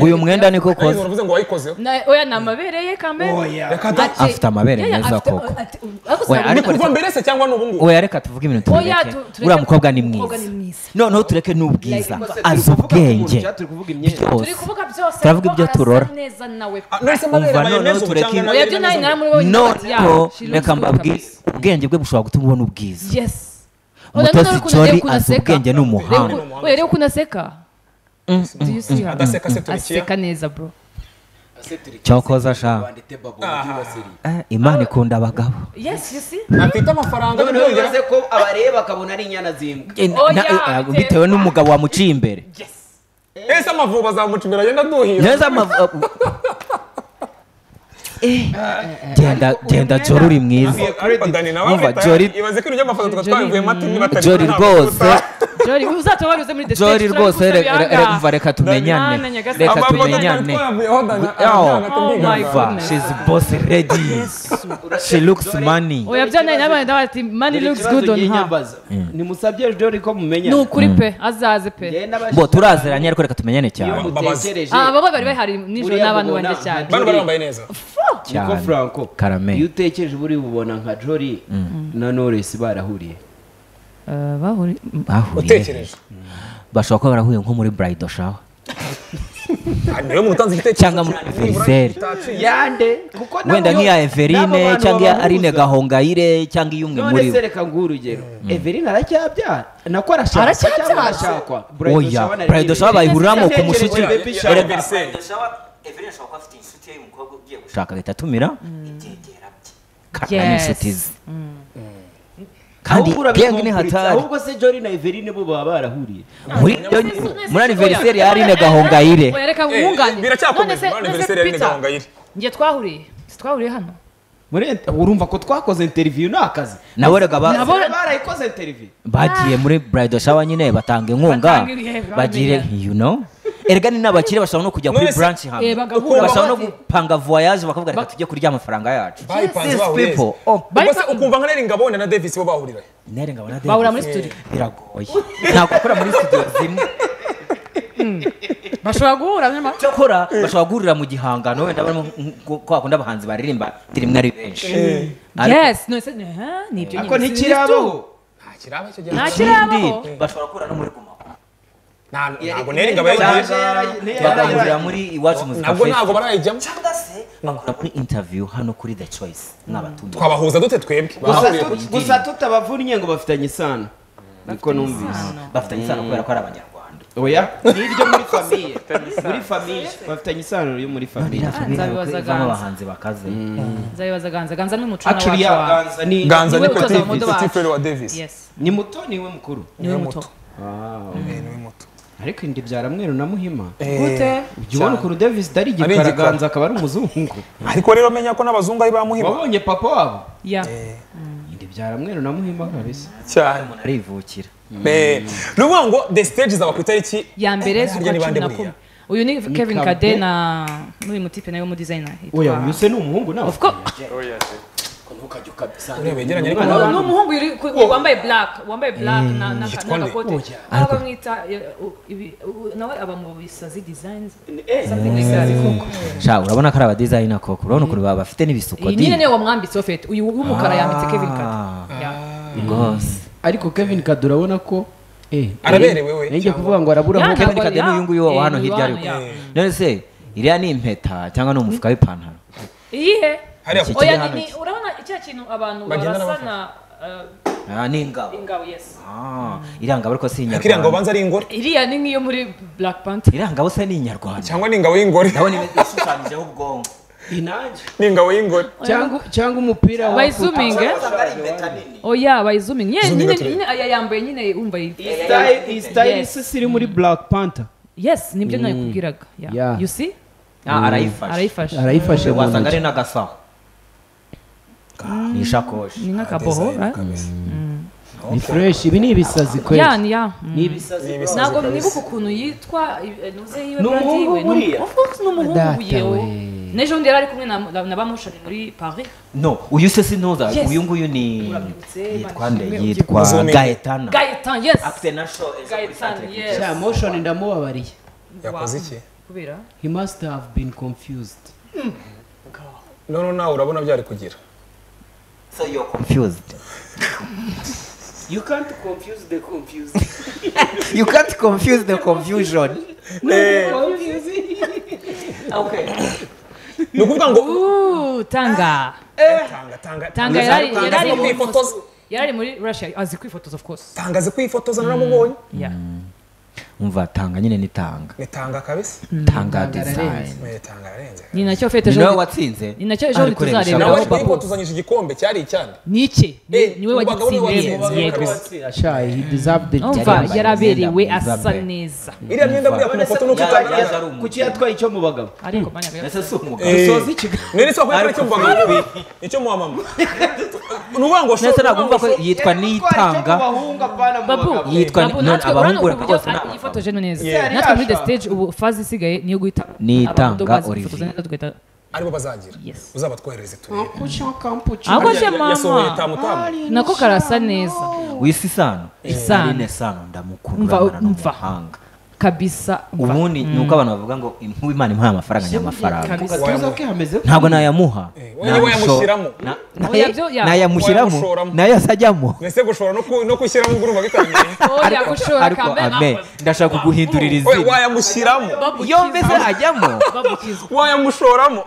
uyu mwenda niko koze uvuze ngo wayikoze oya na mabereye kamera oya after mabereye neza koko oya ariko mberese cyangwa nubungu oya reka tuvuge ibintu oya ura mukobwa ni mwiza no no tureke nubwiza azubwenge turi kuvuga byose turavuga ibyo turora neza nawe nese mabereye neza tureke oya byo nayi naramuri bo no reka mbabwize ubwenge bwe bushobora gutuma ubona ubwiza yes Mutasi Jori azubwenge n'umuhanga. Oya rero kunaseka. Do you see? Aseka neza bro. Cyokoza sha. Imana ikunda abagabo. Yes, you see? Afite amafaranga n'ibyo yigeze ko abareba kabona ari inyana zimbwa. Oya, bitewe n'umugabo wa muci imbere. Yes. Ese amavuba zamucimera yenda duhira. Neza amavuba. Genda Jori uri mwiza umva Jori ibaze ko n'amafoto twatwavuye matini batari Jori rwose umva reka tumenyane she's boss ready she looks money oya byana nabana ndabati money looks good on her ni musabye Jori ko mumenyane n'ukuri pe azaze pe bo turazeranye ariko reka tumenyane cyane ababo bari bahari nijoro n'abantu banje cyane bano barambaye neza Niko Franco yutekeje buri bubona nka Jori na Knowless barahuriye utekereje bashaka ko barahuye nko muri bridal shower Aniyo mutanzi cyangwa muri Veriseri yande kuko wenda nkiya Everine cyangwa Arine Gahongayire cyangwa iyumwe muri Knowless reka ngurugero Everine aracyabyara nako arashaka oya bridal shower bayihuriramo ku mushiki Veriseri Everine shaka afite inshuti ye umukobwa ugiye gushaka gitatumira itegera bye kandi inshuti kandi gang ni hatari ahubwo se Jori na Everine bo baba barahuriye muri anniversaire ya Arine Gahongayire wereka ngungane biracyakome muri anniversaire ya Arine Gahongayire ngiye twahuriye hano muri urumva ko twakoze interview nakazi naborega barayikoze interview bagiye muri bridal shower nyine batanga inkunga bagire you know erega ni nabakire bashaka no kujya kuri branch hamwe bashaka no gupanga voyage bakavuga reka tujye kurya amafaranga yacu people bose ukumva nka ngabona na Davis bo bahurira ngabona Davis bahura muri studio biragoye nta gukora muri studio zimwe bashobora guhura nyuma cyakora bashobora guhurira mu gihangano wenda kwakunda abahanzi baririmba tiri mwari benshi yes no ni ibyo nyine ako ntikirabaho bashobora kurana muri ntabwo neri ngabaye bagahurira muri iwacu muzika ntabwo barayijyamo cyangwa se bakora kuri interview hano kuri The Choice n'abatumwa twabahuza dute twebwe gusa tutabavunye ngo bafitanye isano niko numvise bafitanye isano kubera ko ari abanyarwanda oya n'iryo muri famille bafitanye isano yo muri famille nzabibazaga abahanzi bakaze ganza n'umuco n'abahanzi ganza ni Davis wa Davis ni muto niwe mukuru niwe muto niwe muto ariko indi byaramweru na muhima gute ubona ko Davis dari giparaganza akaba ari umuzungu ariko rero menya ko nabazungu ari ba muhima wabonye papa wabo indi byaramweru na muhima kabisa cyane umuntu arivukira n'ubwo ngo the stages abakwitari iki ya mbere z'uko uyu ni Kevin Kade na muri mutipe nayo mu designer oya yuse ni umuhungu nawe of course oya ukajya ukabisa urebegeranye ariko no muhungu wambaye black na kote abamwita nawe abamubisa zi designs something like that sha urabona ko ari aba designer koko urabona ko baba bafite n'ibisuko di nyine wamwambitse ofete uyu w'umukara yambitse Kevin Kade ariko Kevin Kade urabona ko araberewe we ngiye kuvuga ngo arabura ho Kevin Kade n'uyu nguyu wa hano hirya ariko none se iriya ni impeta cyangwa no umufuka w'ipantaro iyihe oya ni urabona icya kintu abantu barasana ingabo yes irangabo ariko si inyarwanda irangabo banza ari ingore iriya ni nk'iyo muri Black Panther irangabo se ni inyarwanda cyangwa ni ingabo y'ingore ndabona ibishushanijeho ubwongo Inaje. Ninga wingot. Changu mupira wa. By zooming eh? Oh yeah, by zooming. Yeah, nyine ayayambaye nyine umva ifi. Style sisiri muri Black Panther. Yes, nimje nakugiraga. Yeah. You see? Araifashe wasangare na gasa. Ni shakosh. Ninga kaboho, right? Ni fresh ibi ni ibisazi kweli. Yeah. Ni ibisazi. Nago nibuka ukuntu yitwa nuze yiwe bradiwe. Of course no muhungu yewe. Nejo ndera ari kumwe na bamushari muri Paris. No, uyu se sinoza uyu nguyu ni yitwa Gaetana. Gaetan, yes. After national Gaetan, yes. Ya motion ndamubabariye. Yakoze iki? Kubera? He must have been confused. No, urabona byari kugira. So you're confused. You can't confuse the confused. You can't confuse the confusion. Okay. Tanga. Tanga yarari muri Russia azi kwifotoza of course. Tanga azi kwifotoza naramubonye. Yeah. Umva Tanga nyine ni Tanga. Ni Tanga kabisa. Tanga design. Tanga arenze. Ni nacyo fete jo. Nawe watsinze. Ni nacyo jo tuzareba. Nawe kwifotozanyije igikombe cyari cyane. Niki? Niwe wagitsinze. Ashaye he deserved the title. Umva yaraberewe asaneza. Iriya myenda buriya ku foto no kutagira kuki yatwaye icyo mu bagabo. Ariko banya bya. Nese so umugabo. Sozi ikiga. Nene so kwera cyo mbaga. Icyo mu mama. Nuvuga ngo nese nagumva ko yitwa ni Tanga. Babu yitwa ni abahungu rakakosa na ifotojeno neza natwe muri the stage ubu fazi sigaye niyo guhita ni Tanga Olivier aribo bazagira uzabatwoherereze turi ako je mama nako karasa neza wisi sano isane sano ndamukunda n'amahanga kabisa ubundi nuko abantu bavuga ngo impu imana impaya amafaranga nyamafaranga ntabwo nayamuha nayamushyiramo nayamushyiramo nayasajyamo mwese gushora no kushyiramo gurumva gitangiye oya gushora kamera ndashaka kuguhindurira izina wayamushyiramo yombe se ajyamo wayamushoramo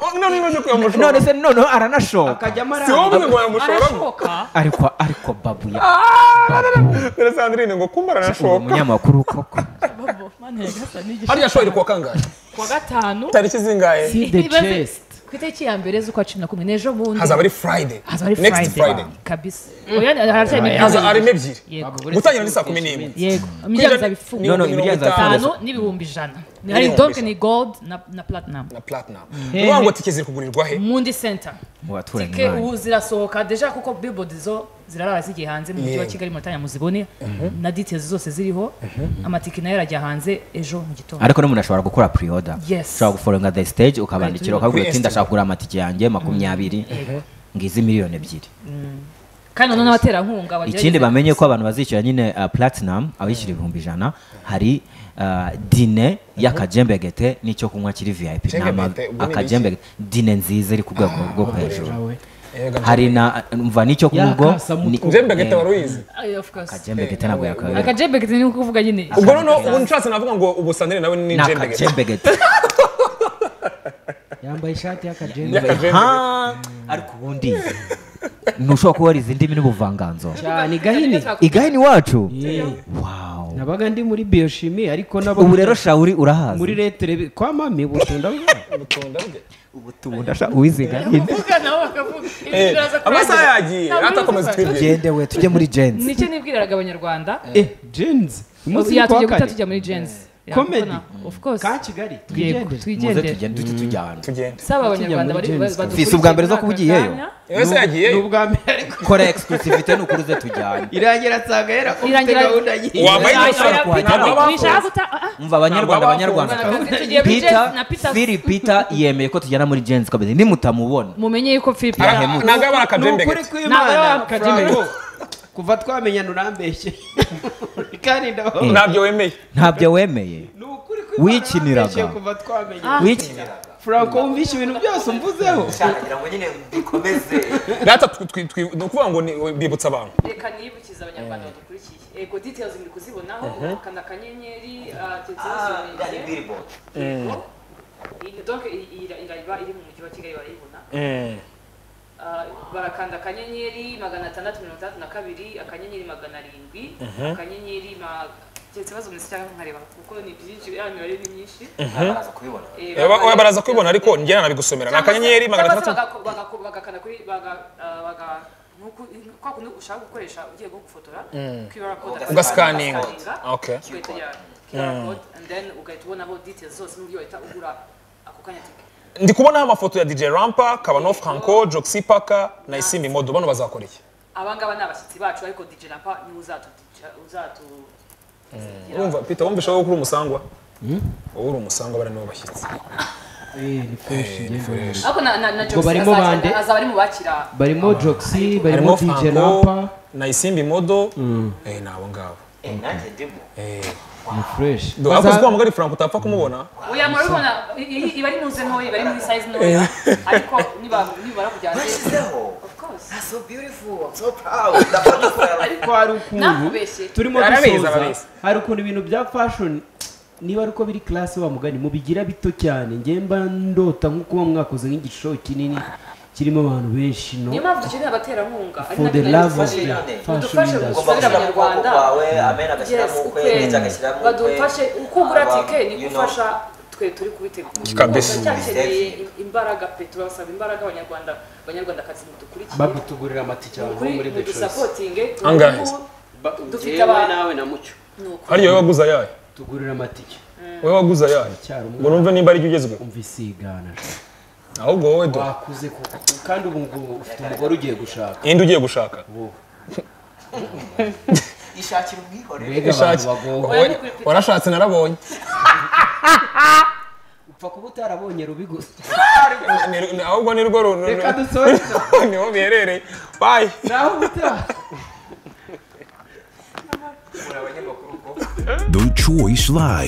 no aranashoka akajyamara si wowe ngo wayamushoramo ariko babu ya Sandrine ngo kumbara nashoka umunyamakuru koko Hariya show ilikuwa kangahe? Kwa gatano. Tariki zingahe? See the chest. Kwiteki ya mbere z'ukwa 11 nejo bundi. Hazabari Friday. Next Friday. Kabisa. Oya hari mebyiri. Yego. Gutangira ni saa 11. Yego. Imijyana zabifunga. No imijyana zabifunga. N'ibihumbi 100. Ni hari donc ni gold na platinum. Uwango tike ziri kugurirwa he? Mundi Center. Waturanye. Tike uzirasohoka deja kuko billboard zo zirarara zigiye hanze mu gihe wa Kigali matanya muzibone na details zose ziriho amatiki nayo rajya hanze ejo mu gitondo ariko n'umuntu ashobora gukora pre-order ashobora guforonga the stage ukabandikira ukavuga ati ndashaka kugura amatiki yanjye 20 ngizi miliyoni 2 kandi none abatera nkunga bagira ikindi bamenye ko abantu bazishyura nyine platinum abishyura 100 hari dine yakajembegete nicyo kunywa kiri VIP nama akajembegete dine nziza iri ku rwego rwo hejuru hari na mva nicyo kumugo njembegete waruize of course akajembegete nabwo yakawe akajembegete ni ukuvuga nyine ubwo none ubu ntrase navuga ngo ubusandire nawe ni njembegete yambaye ishati yakajembegete ha ariko ubundi nusho ko wari zindi mini buvanganzo cyane igahini wacu wow nabaga ndi muri biochimie ariko nabo ubu rero shauri urahaza muri retre kwa mame butunda ubutunda sha uwizigahini uvuga nawe akavuga amasa yagiye atakomeza twibye gende we tujye muri gens nice nibwiraraga abanyarwanda gens muzi yatuje gutatujya muri gens comedy of course ka Kigali tugende saba abanyarwanda bari bafise ubwambere zo kubugiyeyo yose yagiye ubwambere ariko kora exclusivité n'ukuruze tujyane irangira tsanga era gahunda yiye umva abanyarwanda Peter yemeye ko tujyana muri gens kabeze ni mutamubona mumenye yuko Philip nagabara kajembegete kuva twamenyana urambeshye kandi ntabyo wemeye wikiniraga Franco umvishe ibintu byose mvuzeho cyangwa ngo nyine ndikomeze rata twikuvuga ngo bibutsa abantu reka nibukiza abanyarwanda badukurikiye ego details ndi kuzibonaho kana kanyenyeri billboard donc iraiba iri mu mujyi wa Kigali barayibona barakanda kanyenyeri 662 akanyenyeri 700 akanyenyeri baraza kubibona ariko ngera nabigusomera nakanyenyeri nuko kwakuno ushaka gukoresha ugiye gufotora kwibara code ugascanning okay and then ugaitubona bo details zose muri yoita ugura akokanya tike ndikubona amafoto ya DJ Rampa Kabano Franco Joxi Paka na Isimbi Modo bano bazakora iki abanga bana abashyitsi bacu ariko DJ Rampa ni uzatu urumva Peter wumva shaka gukura umusangwa uri umusangwa barano bashyitsi barimo bande barimo Joxi barimo DJ Rampa na Isimbi Modo nabo ngabo nanje ndimo ni fresh duhakoze kwa mugari Franco utapfa kumubona oya muribona ibari munze ntoyi bari muri size ntoya ariko nibara kujyana of course that's so beautiful I'm so proud ariko ari ukuntu turimo dusoza hari ukuntu ibintu bya fashion niba ruko biri class wa mugani mu bigira bito cyane ngemba ndota nkuko mwakoze nk'igisho kinini kirimo abantu benshi no niba byigira abatera nkunga ari dufashe gukora abanyarwanda amena agashyiramo kwere agashyiramo badufashe ukugura tike ni gufasha twe turi kubitegura kabese imbaraga petrol saba imbaraga abanyarwanda kazi mudukurikira babitugurira amatike abantu muri the choice angahe dufite nawe na mucyo hari yo baguza yaye tugurira amatike wowe waguza yaye ngo numve nimba ari ugezwe umvisigana ahubwo wowe do wakuze koko kandi ubu ngubu ufite umugore ugiye gushaka indi ugiye gushaka ishakira ubwihorere warashatse narabonye upfa kuba utarabonye rubiguze ahubwo ni rwo reka dusoze niho biherereye bye naho utaha The Choice Live.